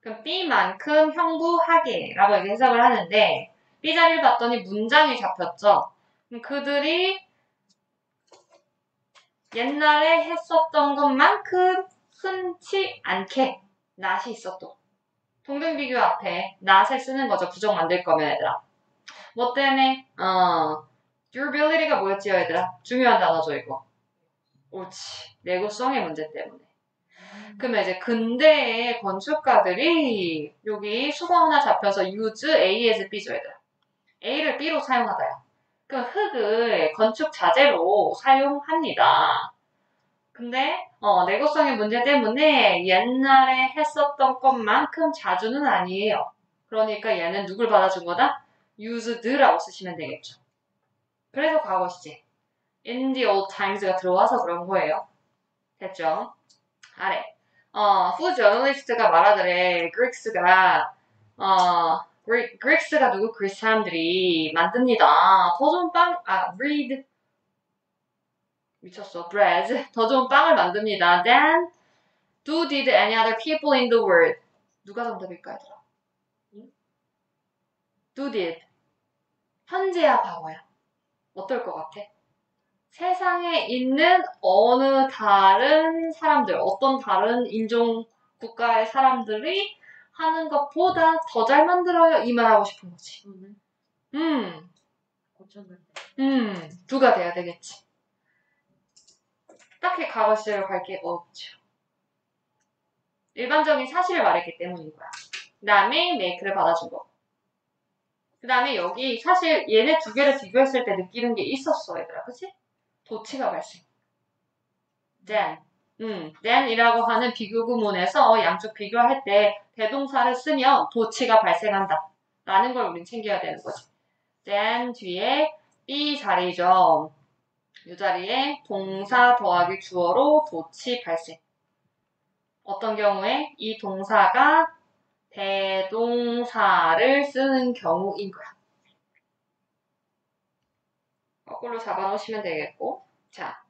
그럼 B만큼 형부, 하게라고 이렇게 해석을 하는데 B자리를 봤더니 문장이 잡혔죠. 그럼 그들이 옛날에 했었던 것만큼 흔치 않게 낫이 있었고 동등 비교 앞에 낫을 쓰는 거죠. 부정 만들 거면 얘들아. 뭐 때문에? 어, durability가 뭐였지요 얘들아? 중요한 단어죠 이거. 옳지. 내구성의 문제 때문에. 음. 그러면 이제 근대의 건축가들이 여기 수거 하나 잡혀서 use A as B죠 얘들아. A를 B로 사용하다요. 그 흙을 건축 자재로 사용합니다. 근데 어, 내구성의 문제 때문에 옛날에 했었던 것만큼 자주는 아니에요. 그러니까 얘는 누굴 받아준 거다? used라고 쓰시면 되겠죠. 그래서 과거 시제 in the old times가 들어와서 그런 거예요. 됐죠? 아래 어, 푸드 저널리스트가 말하더래 그릭스가 어, 그리, 그릭스가 누구? 그리스 사람들이 만듭니다. 더 좋은 빵, 아, bread. 미쳤어. bread. 더 좋은 빵을 만듭니다. Then, do did any other people in the world? 누가 정답일까, 얘들아? 응? do did. 현재야, 과거야. 어떨 것 같아? 세상에 있는 어느 다른 사람들, 어떤 다른 인종 국가의 사람들이 하는 것보다 더 잘 만들어요. 이 말 하고 싶은 거지. 음. 음. 음. 두가 돼야 되겠지. 딱히 과거 시제로 갈 게 없죠. 일반적인 사실을 말했기 때문인 거야. 그 다음에 make를 받아준 거. 그 다음에 여기 사실 얘네 두 개를 비교했을 때 느끼는 게 있었어. 얘들아. 그치? 도치가 발생. then. 음, then이라고 하는 비교 구문에서 양쪽 비교할 때 대동사를 쓰면 도치가 발생한다 라는 걸 우린 챙겨야 되는 거지. then 뒤에 be 자리죠. 이 자리에 동사 더하기 주어로 도치 발생. 어떤 경우에 이 동사가 대동사를 쓰는 경우인 거야. 거꾸로 잡아놓으시면 되겠고. 자.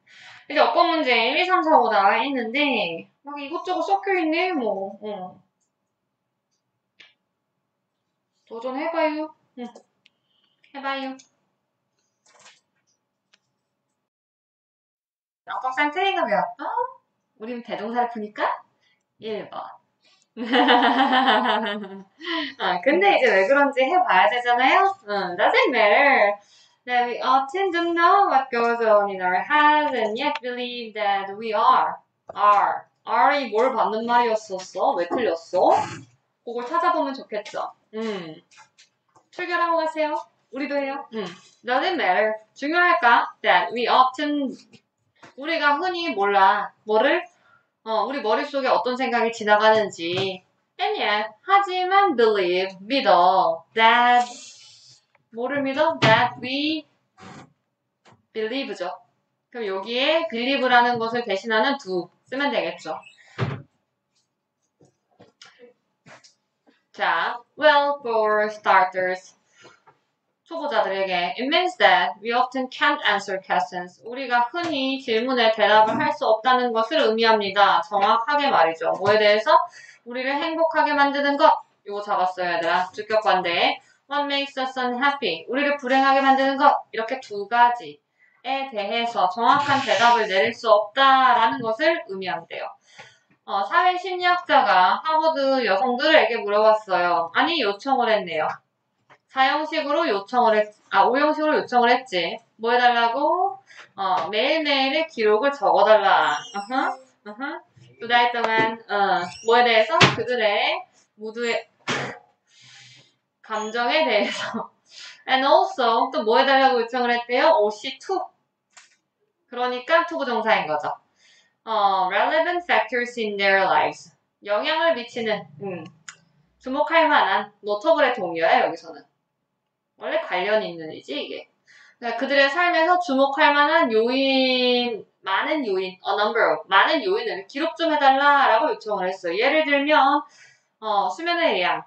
이제 어권 문제 일, 이, 삼, 사, 오 나와 있는데, 막 이것저것 섞여있네, 뭐. 응. 도전해봐요. 응. 해봐요. 엉덩상 트레이가 배웠어? 우린 대동사를 푸니까? 일 번. 아, 근데 이제 왜 그런지 해봐야 되잖아요? 응, doesn't matter. That we often don't know what goes on in our heads and yet believe that we are. are. are이 뭘 받는 말이었었어? 왜 틀렸어? 그걸 찾아보면 좋겠죠. 음. 출결하고 가세요. 우리도 해요. 음. Doesn't matter. 중요할까? That we often, 우리가 흔히 몰라. 뭐를? 어, 우리 머릿속에 어떤 생각이 지나가는지. And yet, 하지만 believe, 믿어. That 뭐를 믿어? That we believe죠. 그럼 여기에 believe라는 것을 대신하는 do 쓰면 되겠죠. 자, well, for starters, 초보자들에게 it means that we often can't answer questions. 우리가 흔히 질문에 대답을 할 수 없다는 것을 의미합니다. 정확하게 말이죠. 뭐에 대해서? 우리를 행복하게 만드는 것. 이거 잡았어요, 얘들아. 주격관대에 What makes us unhappy? 우리를 불행하게 만드는 것. 이렇게 두 가지에 대해서 정확한 대답을 내릴 수 없다라는 것을 의미한대요. 어, 사회심리학자가 하버드 여성들에게 물어봤어요. 아니, 요청을 했네요. 사형식으로 요청을 했, 아, 오형식으로 요청을 했지. 뭐 해달라고? 어, 매일매일의 기록을 적어달라. Uh-huh, uh-huh. 두 달 동안, 어, 뭐에 대해서? 그들의 모두의, 감정에 대해서. And also, 또 뭐 해달라고 요청을 했대요? 오씨 투. 그러니까 투부정사인 거죠. 어, relevant factors in their lives. 영향을 미치는, 음, 주목할 만한 notable의 동요야, 여기서는. 원래 관련 있는 이지, 이게. 그러니까 그들의 삶에서 주목할 만한 요인, 많은 요인, a number of, 많은 요인을 기록 좀 해달라라고 요청을 했어요. 예를 들면, 어, 수면의 예양.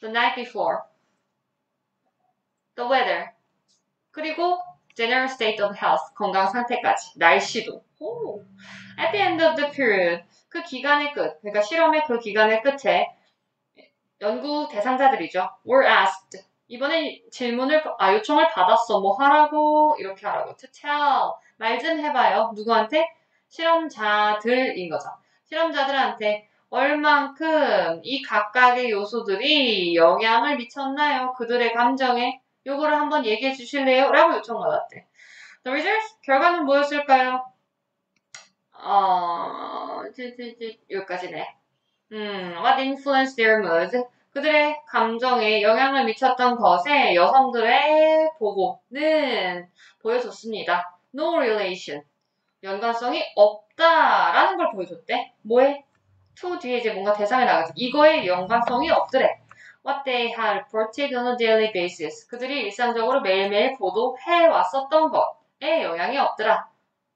The night before. The weather. 그리고 general state of health, 건강 상태까지. 날씨도. 오. At the end of the period, 그 기간의 끝, 그러니까 실험의 그 기간의 끝에 연구 대상자들이죠. were asked. 이번에 질문을, 아, 요청을 받았어. 뭐 하라고? 이렇게 하라고. to tell. 말 좀 해봐요. 누구한테? 실험자들인 거죠. 실험자들한테 얼만큼 이 각각의 요소들이 영향을 미쳤나요? 그들의 감정에. 요거를 한번 얘기해 주실래요? 라고 요청받았대. The results? 결과는 뭐였을까요? 어, 여기까지네. 음, what influenced their mood? 그들의 감정에 영향을 미쳤던 것에 여성들의 보고는 보여줬습니다. No relation. 연관성이 없다라는 걸 보여줬대. 뭐에? to 뒤에 이제 뭔가 대상이 나가지. 이거에 연관성이 없더래. What they had reported on a daily basis. 그들이 일상적으로 매일매일 보도해왔었던 것에 영향이 없더라.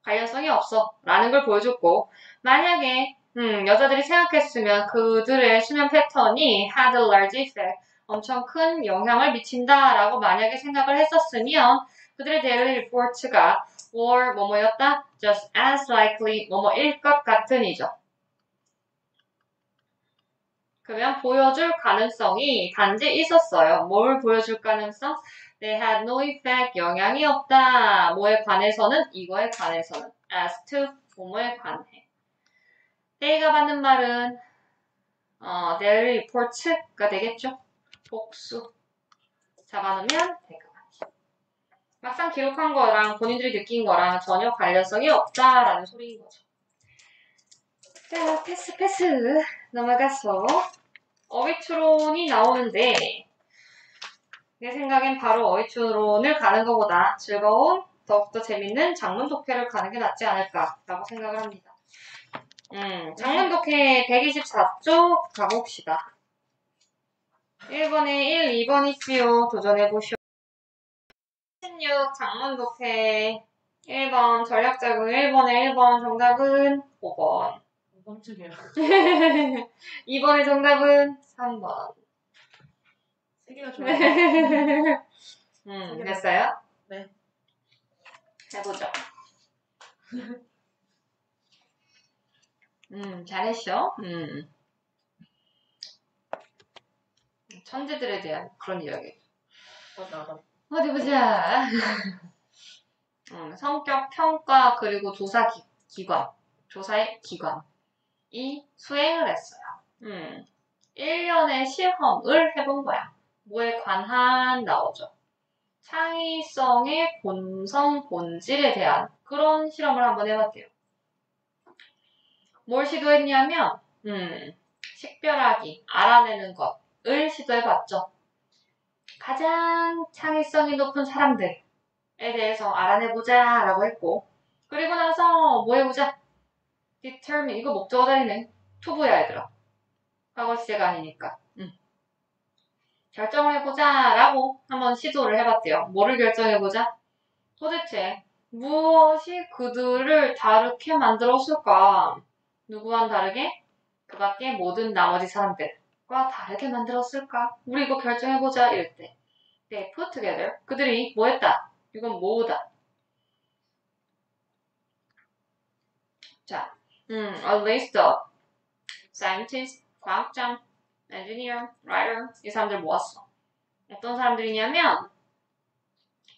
관련성이 없어. 라는 걸 보여줬고, 만약에 음, 여자들이 생각했으면 그들의 수면 패턴이 had a large effect. 엄청 큰 영향을 미친다. 라고 만약에 생각을 했었으면 그들의 daily report가 were 뭐뭐였다? just as likely 뭐뭐일 것 같으니죠. 그러면 보여줄 가능성이 단지 있었어요. 뭘 보여줄 가능성? They had no effect, 영향이 없다. 뭐에 관해서는? 이거에 관해서는. As to, 뭐뭐에 관해. They가 받는 말은 어, their reports가 되겠죠? 복수. 잡아놓으면 they가 받죠. 막상 기록한 거랑 본인들이 느낀 거랑 전혀 관련성이 없다라는 소리인 거죠. 자, 패스 패스 넘어가서 어휘추론이 나오는데 내 생각엔 바로 어휘추론을 가는 것보다 즐거운, 더욱더 재밌는 장문 독해를 가는 게 낫지 않을까라고 생각을 합니다. 음, 장문 독해 백이십사 쪽 가봅시다. 일 번에 일, 이 번 있지요. 도전해보시오. 십육 장문 독해 일 번 전략자군 일 번에 일 번 정답은 오 번. 깜짝이야. 이번의 정답은 삼 번. 세 개가 좋아요. 음, 됐어요? 네. 해보죠. 음, 잘했어. 음. 천재들에 대한 그런 이야기. 어디 보자. 음, 성격 평가 그리고 조사 기, 기관. 조사의 기관. 이 수행을 했어요. 음, 일 년의 시험을 해본 거야. 뭐에 관한 나오죠. 창의성의 본성, 본질에 대한 그런 실험을 한번 해봤대요. 뭘 시도했냐면 음, 식별하기, 알아내는 것을 시도해봤죠. 가장 창의성이 높은 사람들에 대해서 알아내보자 라고 했고, 그리고 나서 뭐 해보자? determine, 이거 목적어 자리네. 투부야, 얘들아. 과거 시제가 아니니까. 응. 결정을 해보자 라고 한번 시도를 해봤대요. 뭐를 결정해보자? 도대체 무엇이 그들을 다르게 만들었을까? 누구와는 다르게? 그 밖에 모든 나머지 사람들과 다르게 만들었을까? 우리 이거 결정해보자 이럴 때 They put together. 그들이 뭐 했다? 이건 뭐다? 자, 음, a list of scientists, 과학자, engineer, writer, 이 사람들 모았어. 어떤 사람들이냐면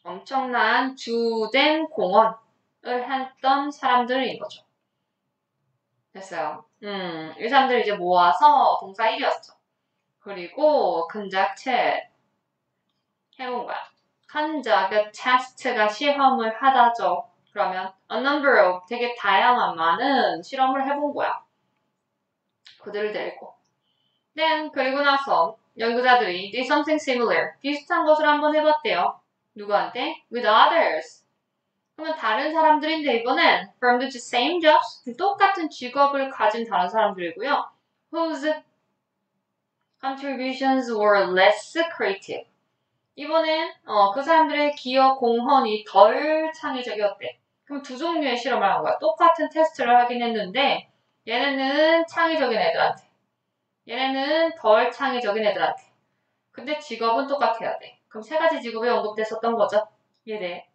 엄청난 주된 공헌을 했던 사람들인 거죠. 됐어요. 음, 이 사람들 이제 모아서 동사 일이었어. 그리고 근작체 해본 거야. 한자, 그 테스트가 시험을 하다죠. 그러면 a number of 되게 다양한 많은 실험을 해본 거야. 그들을 데리고. Then 그리고 나서 연구자들이 did something similar. 비슷한 것을 한번 해봤대요. 누구한테? With others. 그러면 다른 사람들인데 이번엔 from the same jobs, 똑같은 직업을 가진 다른 사람들이고요. whose contributions were less creative. 이번엔 어, 그 사람들의 기여 공헌이 덜 창의적이었대. 그럼 두 종류의 실험을 한 거야. 똑같은 테스트를 하긴 했는데 얘네는 창의적인 애들한테, 얘네는 덜 창의적인 애들한테. 근데 직업은 똑같아야 돼. 그럼 세 가지 직업이 언급됐었던 거죠. 얘네.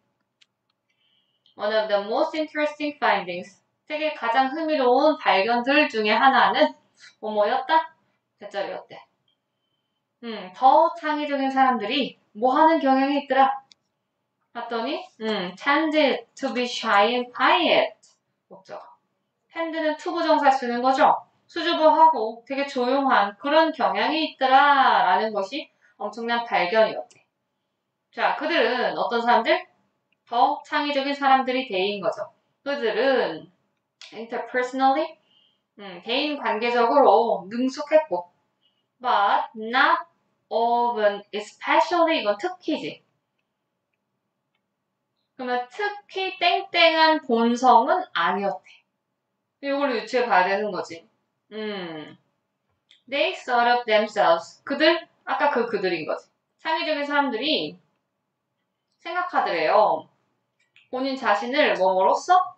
One of the most interesting findings. 세계 가장 흥미로운 발견들 중에 하나는 뭐뭐였다? 대절이었대. 음, 더 창의적인 사람들이 뭐 하는 경향이 있더라? 봤더니 음, tended to be shy and quiet. 목적. tend는 투부정사 쓰는 거죠. 수줍어하고 되게 조용한 그런 경향이 있더라 라는 것이 엄청난 발견이었대. 자, 그들은 어떤 사람들? 더 창의적인 사람들이 대인 거죠. 그들은 interpersonally, 음, 대인 관계적으로 능숙했고 but not often, especially, 이건 특히지. 그러면 특히 땡땡한 본성은 아니었대. 이걸로 유추해 봐야 되는 거지. 음, they thought of themselves. 그들, 아까 그 그들인 거지. 창의적인 사람들이 생각하더래요. 본인 자신을 뭐뭐로써?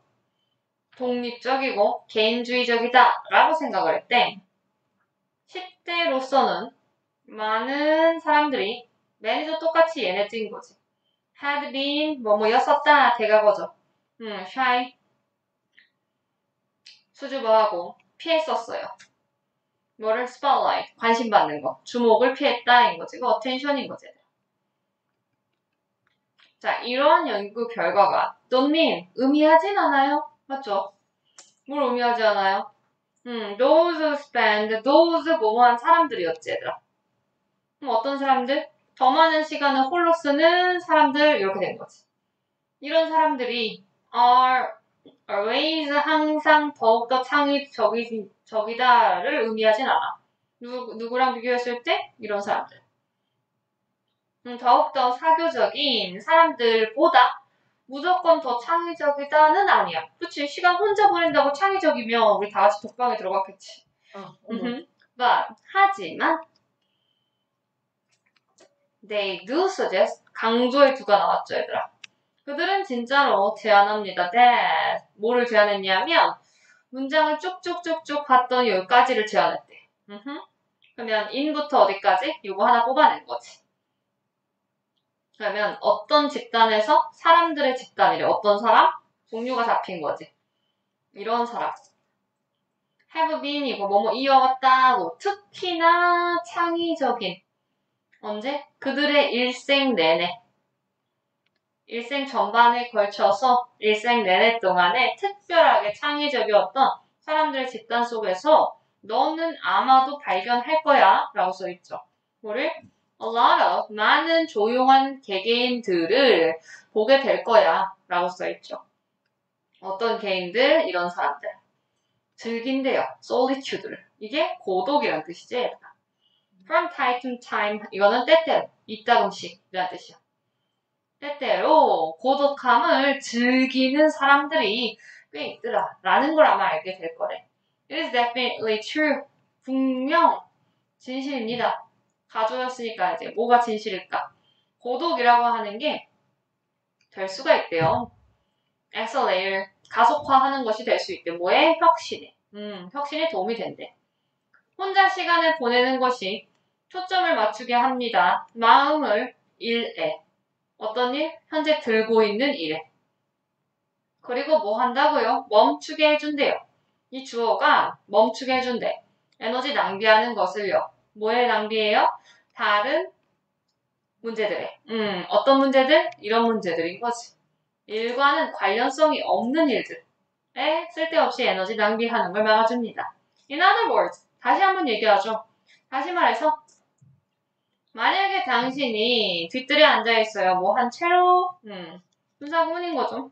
독립적이고 개인주의적이다 라고 생각을 했대. 십 대로서는 많은 사람들이 매니저 똑같이 얘네 찍은 거지. had been 뭐뭐였었다 대가거죠. 음, shy. 수줍어하고 피했었어요. 뭐를 spotlight, 관심 받는 거, 주목을 피했다인 거지. 이거 어텐션인 거지. 자, 이러한 연구 결과가 don't mean 의미하진 않아요. 맞죠? 뭘 의미하지 않아요? 음, those who spend, those 뭐뭐한 사람들이었지, 얘들아. 그럼 어떤 사람들? 더 많은 시간을 홀로 쓰는 사람들, 이렇게 된 거지. 이런 사람들이 are always 항상 더욱더 창의적이다를 의미하진 않아. 누구, 누구랑 비교했을 때? 이런 사람들. 음, 더욱더 사교적인 사람들보다 무조건 더 창의적이다는 아니야. 그치? 시간 혼자 보낸다고 창의적이면 우리 다 같이 독방에 들어갔겠지. 어, but, 하지만 they do suggest, 강조의 두가 나왔죠, 얘들아. 그들은 진짜로 제안합니다. that 뭐를 제안했냐면 문장을 쭉쭉쭉쭉 봤더니 여기까지를 제안했대. 음흠. 그러면 in부터 어디까지? 요거 하나 뽑아낸 거지. 그러면 어떤 집단에서 사람들의 집단이래. 어떤 사람? 종류가 잡힌 거지. 이런 사람. have been 이거 뭐뭐 이어왔다고. 특히나 창의적인. 언제? 그들의 일생 내내. 일생 전반에 걸쳐서 일생 내내 동안에 특별하게 창의적이었던 사람들의 집단 속에서 너는 아마도 발견할 거야 라고 써있죠. 뭐를? A lot of, 많은 조용한 개개인들을 보게 될 거야 라고 써있죠. 어떤 개인들? 이런 사람들. 즐긴대요. solitude를. 이게 고독이란 뜻이지. From time to time, 이거는 때때로, 이따금씩 이란 뜻이야. 때때로 고독함을 즐기는 사람들이 꽤 있더라 라는 걸 아마 알게 될 거래. It is definitely true. 분명 진실입니다. 가조였으니까 이제 뭐가 진실일까? 고독이라고 하는 게 될 수가 있대요. Accelerate, 가속화하는 것이 될 수 있대. 뭐에? 혁신에. 음, 혁신에 도움이 된대. 혼자 시간을 보내는 것이 초점을 맞추게 합니다. 마음을 일에. 어떤 일? 현재 들고 있는 일에. 그리고 뭐 한다고요? 멈추게 해준대요. 이 주어가 멈추게 해준대. 에너지 낭비하는 것을요. 뭐에 낭비해요? 다른 문제들에. 음, 어떤 문제들? 이런 문제들인 거지. 일과는 관련성이 없는 일들에 쓸데없이 에너지 낭비하는 걸 막아줍니다. In other words, 다시 한번 얘기하죠. 다시 말해서 만약에 당신이 뒤뜰에 앉아있어요. 뭐 한 채로 음, 순사구문인 거죠.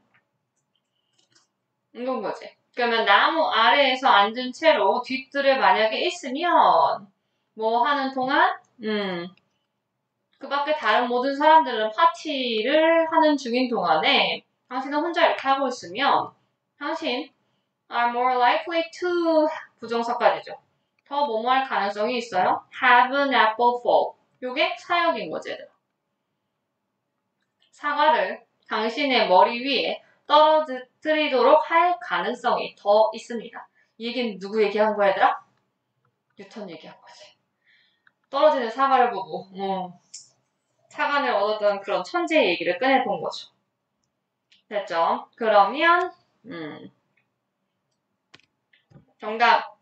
이건 거지. 그러면 나무 아래에서 앉은 채로 뒤뜰에 만약에 있으면 뭐 하는 동안 음, 그 밖에 다른 모든 사람들은 파티를 하는 중인 동안에 당신은 혼자 이렇게 하고 있으면 당신 are more likely to 부정사까지죠. 더 뭐뭐 할 가능성이 있어요. have an apple fall. 요게 사역인 거지, 얘들아. 사과를 당신의 머리 위에 떨어뜨리도록 할 가능성이 더 있습니다. 이 얘기는 누구 얘기한 거야, 얘들아? 뉴턴 얘기한 거지. 떨어지는 사과를 보고 음, 사과를 얻었던 그런 천재의 얘기를 꺼내본 거죠. 됐죠? 그러면 음, 정답.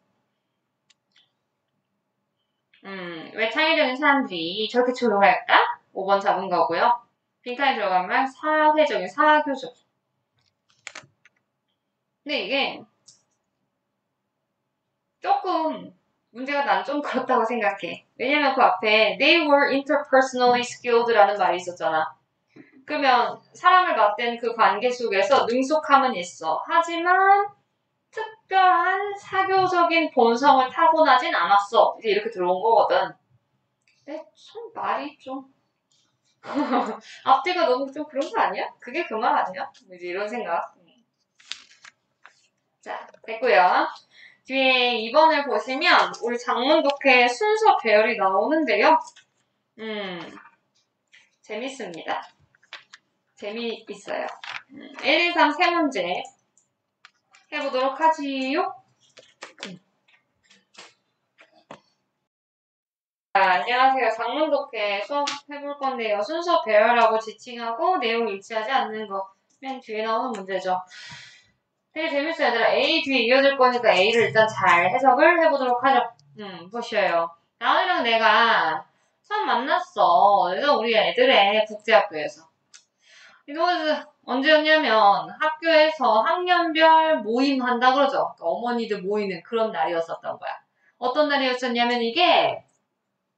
음, 왜 창의적인 사람들이 저렇게 조용할까? 오 번 잡은 거고요. 빈칸에 들어가면 사회적인 사교적. 근데 이게 조금 문제가 난 좀 그렇다고 생각해. 왜냐면 그 앞에 they were interpersonally skilled 라는 말이 있었잖아. 그러면 사람을 맞댄 그 관계 속에서 능숙함은 있어. 하지만 특별한 사교적인 본성을 타고나진 않았어. 이제 이렇게 들어온 거거든. 내 좀 말이 좀 앞뒤가 너무 좀 그런 거 아니야? 그게 그 말 아니야? 이제 이런 생각. 자, 됐고요. 뒤에 이 번을 보시면 우리 작문 독해 순서 배열이 나오는데요. 음, 재밌습니다. 재미있어요. 음, 일, 이, 삼 세 문제 해보도록 하지요. 음. 자, 안녕하세요. 작문 독해 수업 해볼 건데요. 순서 배열하고 지칭하고 내용 일치하지 않는 거 맨 뒤에 나오는 문제죠. 되게 재밌어요, 얘들아. A 뒤에 이어질 거니까 A를 일단 잘 해석을 해보도록 하죠. 음, 보셔요. 나은이랑 내가 처음 만났어. 그래서 우리 애들의 국제학교에서. 이거 언제였냐면 학교에서 학년별 모임 한다 그러죠. 그러니까 어머니들 모이는 그런 날이었었던 거야. 어떤 날이었었냐면 이게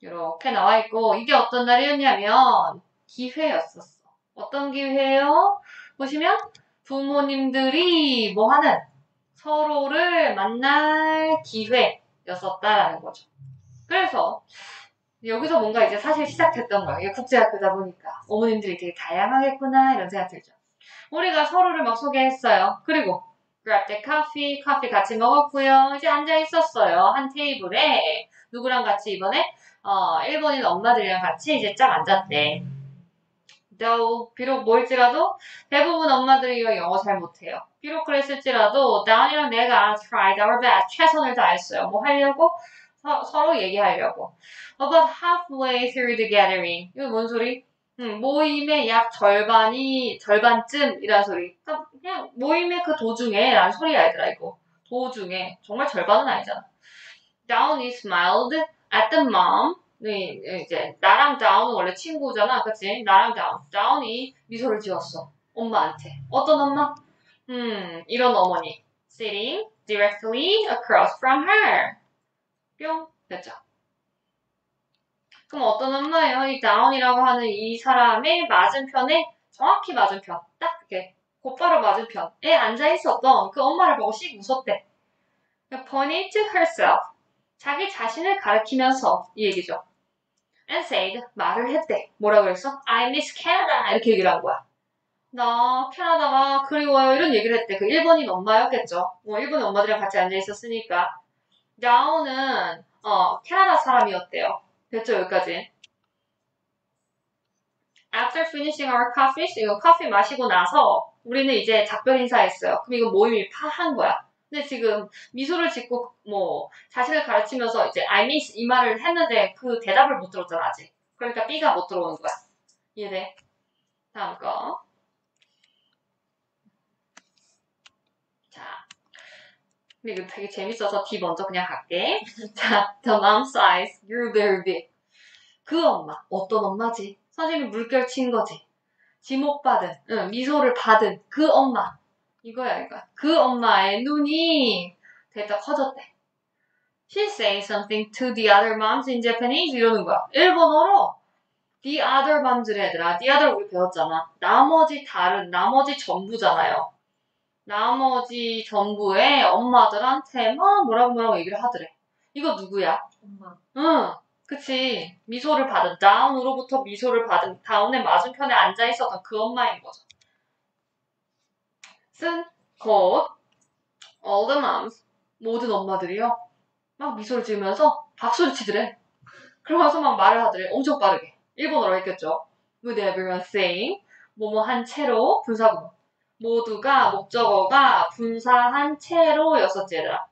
이렇게 나와 있고 이게 어떤 날이었냐면 기회였었어. 어떤 기회예요? 보시면 부모님들이 뭐 하는 서로를 만날 기회였었다라는 거죠. 그래서 여기서 뭔가 이제 사실 시작됐던 거예요. 이게 국제학교다 보니까 어머님들이 되게 다양하겠구나 이런 생각 들죠. 우리가 서로를 막 소개했어요. 그리고 grab the coffee, 커피 같이 먹었고요. 이제 앉아 있었어요. 한 테이블에 누구랑 같이 이번에 어, 일본인 엄마들이랑 같이 이제 쫙 앉았대. 비록 뭐일지라도 대부분 엄마들이 영어 잘 못해요. 비록 그랬을지라도 나은이랑 내가 tried our best, 최선을 다했어요. 뭐 하려고? 서, 서로 얘기하려고. About halfway through the gathering. 이거 뭔 소리? 음, 모임의 약 절반이, 절반쯤이라는 소리. 그러니까 그냥 모임의 그 도중에 라는 소리야, 얘들아, 이거. 도중에. 정말 절반은 아니잖아. Dawn이 smiled at the mom. 네, 이제 나랑 다운은 원래 친구잖아, 그치? 나랑 다운, 다운이 미소를 지었어. 엄마한테. 어떤 엄마? 음, 이런 어머니. Sitting directly across from her. 뿅, 됐죠? 그럼 어떤 엄마예요? 이 다운이라고 하는 이 사람의 맞은편에 정확히 맞은편, 딱 이렇게 곧바로 맞은편에 앉아 있었던 그 엄마를 보고 씩 웃었대. Pointing to herself. 자기 자신을 가리키면서 이 얘기죠. And said, 말을 했대. 뭐라 그랬어? I miss Canada. 이렇게 얘기를 한 거야. 나 캐나다가 그리워요. 이런 얘기를 했대. 그 일본인 엄마였겠죠. 뭐 일본인 엄마들이랑 같이 앉아 있었으니까. Dawn은 어, 캐나다 사람이었대요. 됐죠? 여기까지. After finishing our coffees, 이거 커피 마시고 나서 우리는 이제 작별 인사했어요. 그럼 이거 모임이 파한 거야. 근데 지금 미소를 짓고 뭐 자신을 가르치면서 이제 I miss 이 말을 했는데 그 대답을 못 들었잖아 아직. 그러니까 B가 못 들어오는 거야. 이해돼? 다음 거. 자, 근데 이거 되게 재밌어서 D 먼저 그냥 갈게. 자, the mom size grew very big. 그 엄마, 어떤 엄마지? 선생님이 물결친 거지. 지목받은, 응, 미소를 받은 그 엄마. 이거야, 이거야. 그 엄마의 눈이 되게 커졌대. She saying something to the other moms in Japanese 이러는 거야. 일본어로 the other moms를 얘들아. the other 우리 배웠잖아. 나머지 다른, 나머지 전부잖아요. 나머지 전부의 엄마들한테 막 뭐라고 뭐라고 얘기를 하더래. 이거 누구야? 엄마. 응, 그치. 미소를 받은, 다운으로부터 미소를 받은, 다운의 맞은편에 앉아있었던 그 엄마인 거죠. 쓴 것. All the moms. 모든 엄마들이요. 막 미소를 지으면서 박수를 치더래. 그러면서 막 말을 하더래. 엄청 빠르게. 일본어로 했겠죠. With everyone saying. 뭐뭐 한 채로 분사구문. 모두가 목적어가 분사한 채로였었지 얘들아.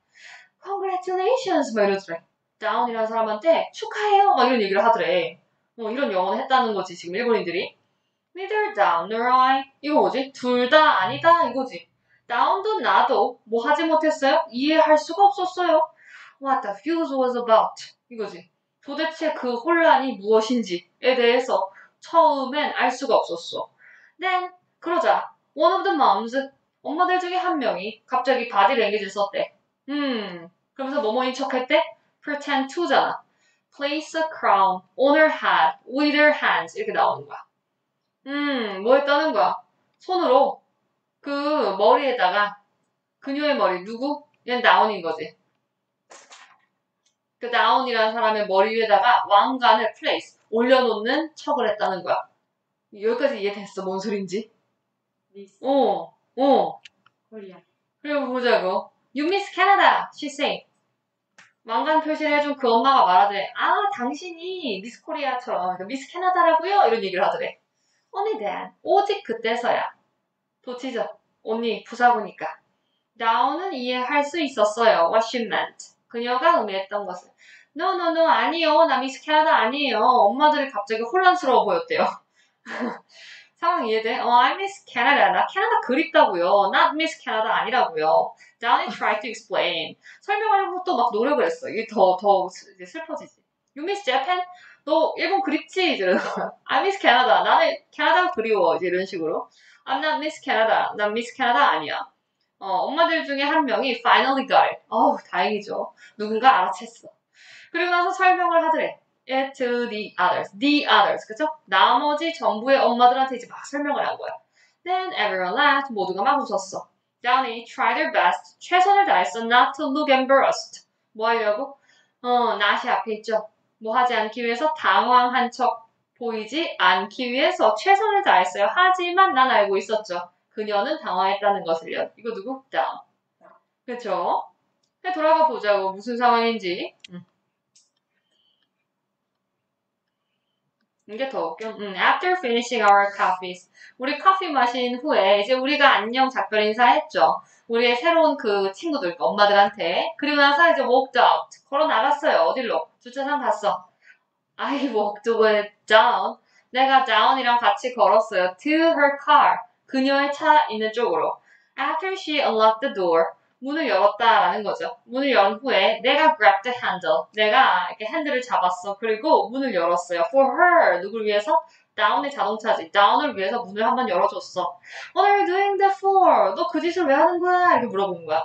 Congratulations 막 이러더래. Don이라는 사람한테 축하해요 막 이런 얘기를 하더래. 뭐 이런 영어는 했다는 거지 지금 일본인들이. Neither Don nor I. 이거 뭐지? 둘 다 아니다 이거지. Don도 나도 뭐 하지 못했어요? 이해할 수가 없었어요. What the fuse was about. 이거지. 도대체 그 혼란이 무엇인지에 대해서 처음엔 알 수가 없었어. Then 그러자 One of the moms, 엄마들 중에 한 명이 갑자기 바디 랭귀지를 썼대. 음, 그러면서 뭐뭐인 척했대? Pretend to잖아. Place a crown on her head with her hands 이렇게 나오는 거야. 음, 뭐 했다는 거야? 손으로 그 머리에다가 그녀의 머리, 누구? 얘는 다운인 거지. 그 다운이라는 사람의 머리 위에다가 왕관을 place, 올려놓는 척을 했다는 거야. 여기까지 이해됐어, 뭔 소린지? 미스. 어, 어. 코리아. 그리고 보자고. You miss Canada, she said. 왕관 표시를 해준 그 엄마가 말하더래. 아, 당신이 미스 코리아처럼 미스 캐나다라고요? 이런 얘기를 하더래. Only then, 오직 그때서야. 도치죠. 언니, 부사구니까. Now는 이해할 수 있었어요. What she meant. 그녀가 의미했던 것을. No, no, no, 아니요. 나 미스 캐나다 아니에요. 엄마들이 갑자기 혼란스러워 보였대요. 상황 이해돼? 어, I miss Canada. 나 캐나다 그립다고요. Not miss Canada 아니라고요. Don이 tried to explain. 설명하려고 또 막 노력을 했어. 이게 더, 더 이제 슬퍼지지. You miss Japan? 너 일본 그립지? 이러는 거야. I miss Canada. 나는 캐나다 그리워. 이제 이런 식으로. I'm not miss Canada. 난 miss Canada 아니야. 어, 엄마들 중에 한 명이 finally got it. 어우, 다행이죠. 누군가 알아챘어. 그리고 나서 설명을 하더래. It to the others. The others. 그쵸? 나머지 전부의 엄마들한테 이제 막 설명을 한 거야. Then everyone laughed. 모두가 막 웃었어. Donny tried their best. 최선을 다했어. Not to look embarrassed. 뭐 하려고? 어, not이 앞에 있죠. 뭐 하지 않기 위해서 당황한 척 보이지 않기 위해서 최선을 다했어요. 하지만 난 알고 있었죠. 그녀는 당황했다는 것을요. 이거 누구? Don. 그쵸? 돌아가 보자고. 무슨 상황인지. 음. 이게 더 웃겨. 음, after finishing our coffees. 우리 커피 마신 후에 이제 우리가 안녕 작별 인사했죠. 우리의 새로운 그 친구들, 엄마들한테. 그리고 나서 이제 walked out. 걸어 나갔어요. 어딜로? 주차장 갔어. I walked with Don. 내가 Don이랑 같이 걸었어요. To her car. 그녀의 차 있는 쪽으로. After she unlocked the door. 문을 열었다라는 거죠. 문을 연 후에 내가 grabbed the handle. 내가 이렇게 핸들을 잡았어. 그리고 문을 열었어요. For her. 누굴 위해서? Don의 자동차지. Don을 위해서 문을 한번 열어줬어. What are you doing that for? 너 그 짓을 왜 하는 거야? 이렇게 물어본 거야.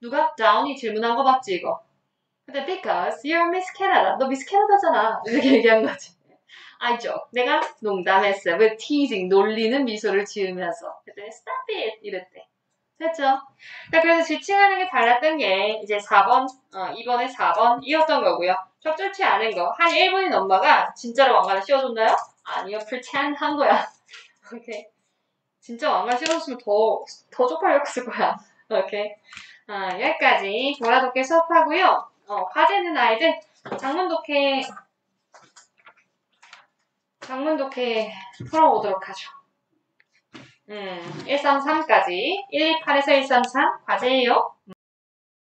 누가? Don이 질문한 거 맞지 이거. 근데 because you're Miss Canada. 너 Miss Canada잖아. 이렇게 얘기한 거지. I joke. 내가 농담했어. With teasing. 놀리는 미소를 지으면서. 그때 stop it. 이랬대. 됐죠? 자, 그래서 지칭하는 게 달랐던 게 이제 사 번, 어, 이 번에 사 번이었던 거고요. 적절치 않은 거. 한 일본인 엄마가 진짜로 왕관을 씌워줬나요? 아니요, pretend 한 거야. 오케이. 진짜 왕관 씌워줬으면 더, 더 쪽팔렸을 거야. 오케이. 어, 여기까지 보라독해 수업하고요. 어, 과제는 아이들 장문독해, 장문독해 풀어보도록 하죠. 음, 일삼삼까지, 일일팔에서 일삼삼 과제예요.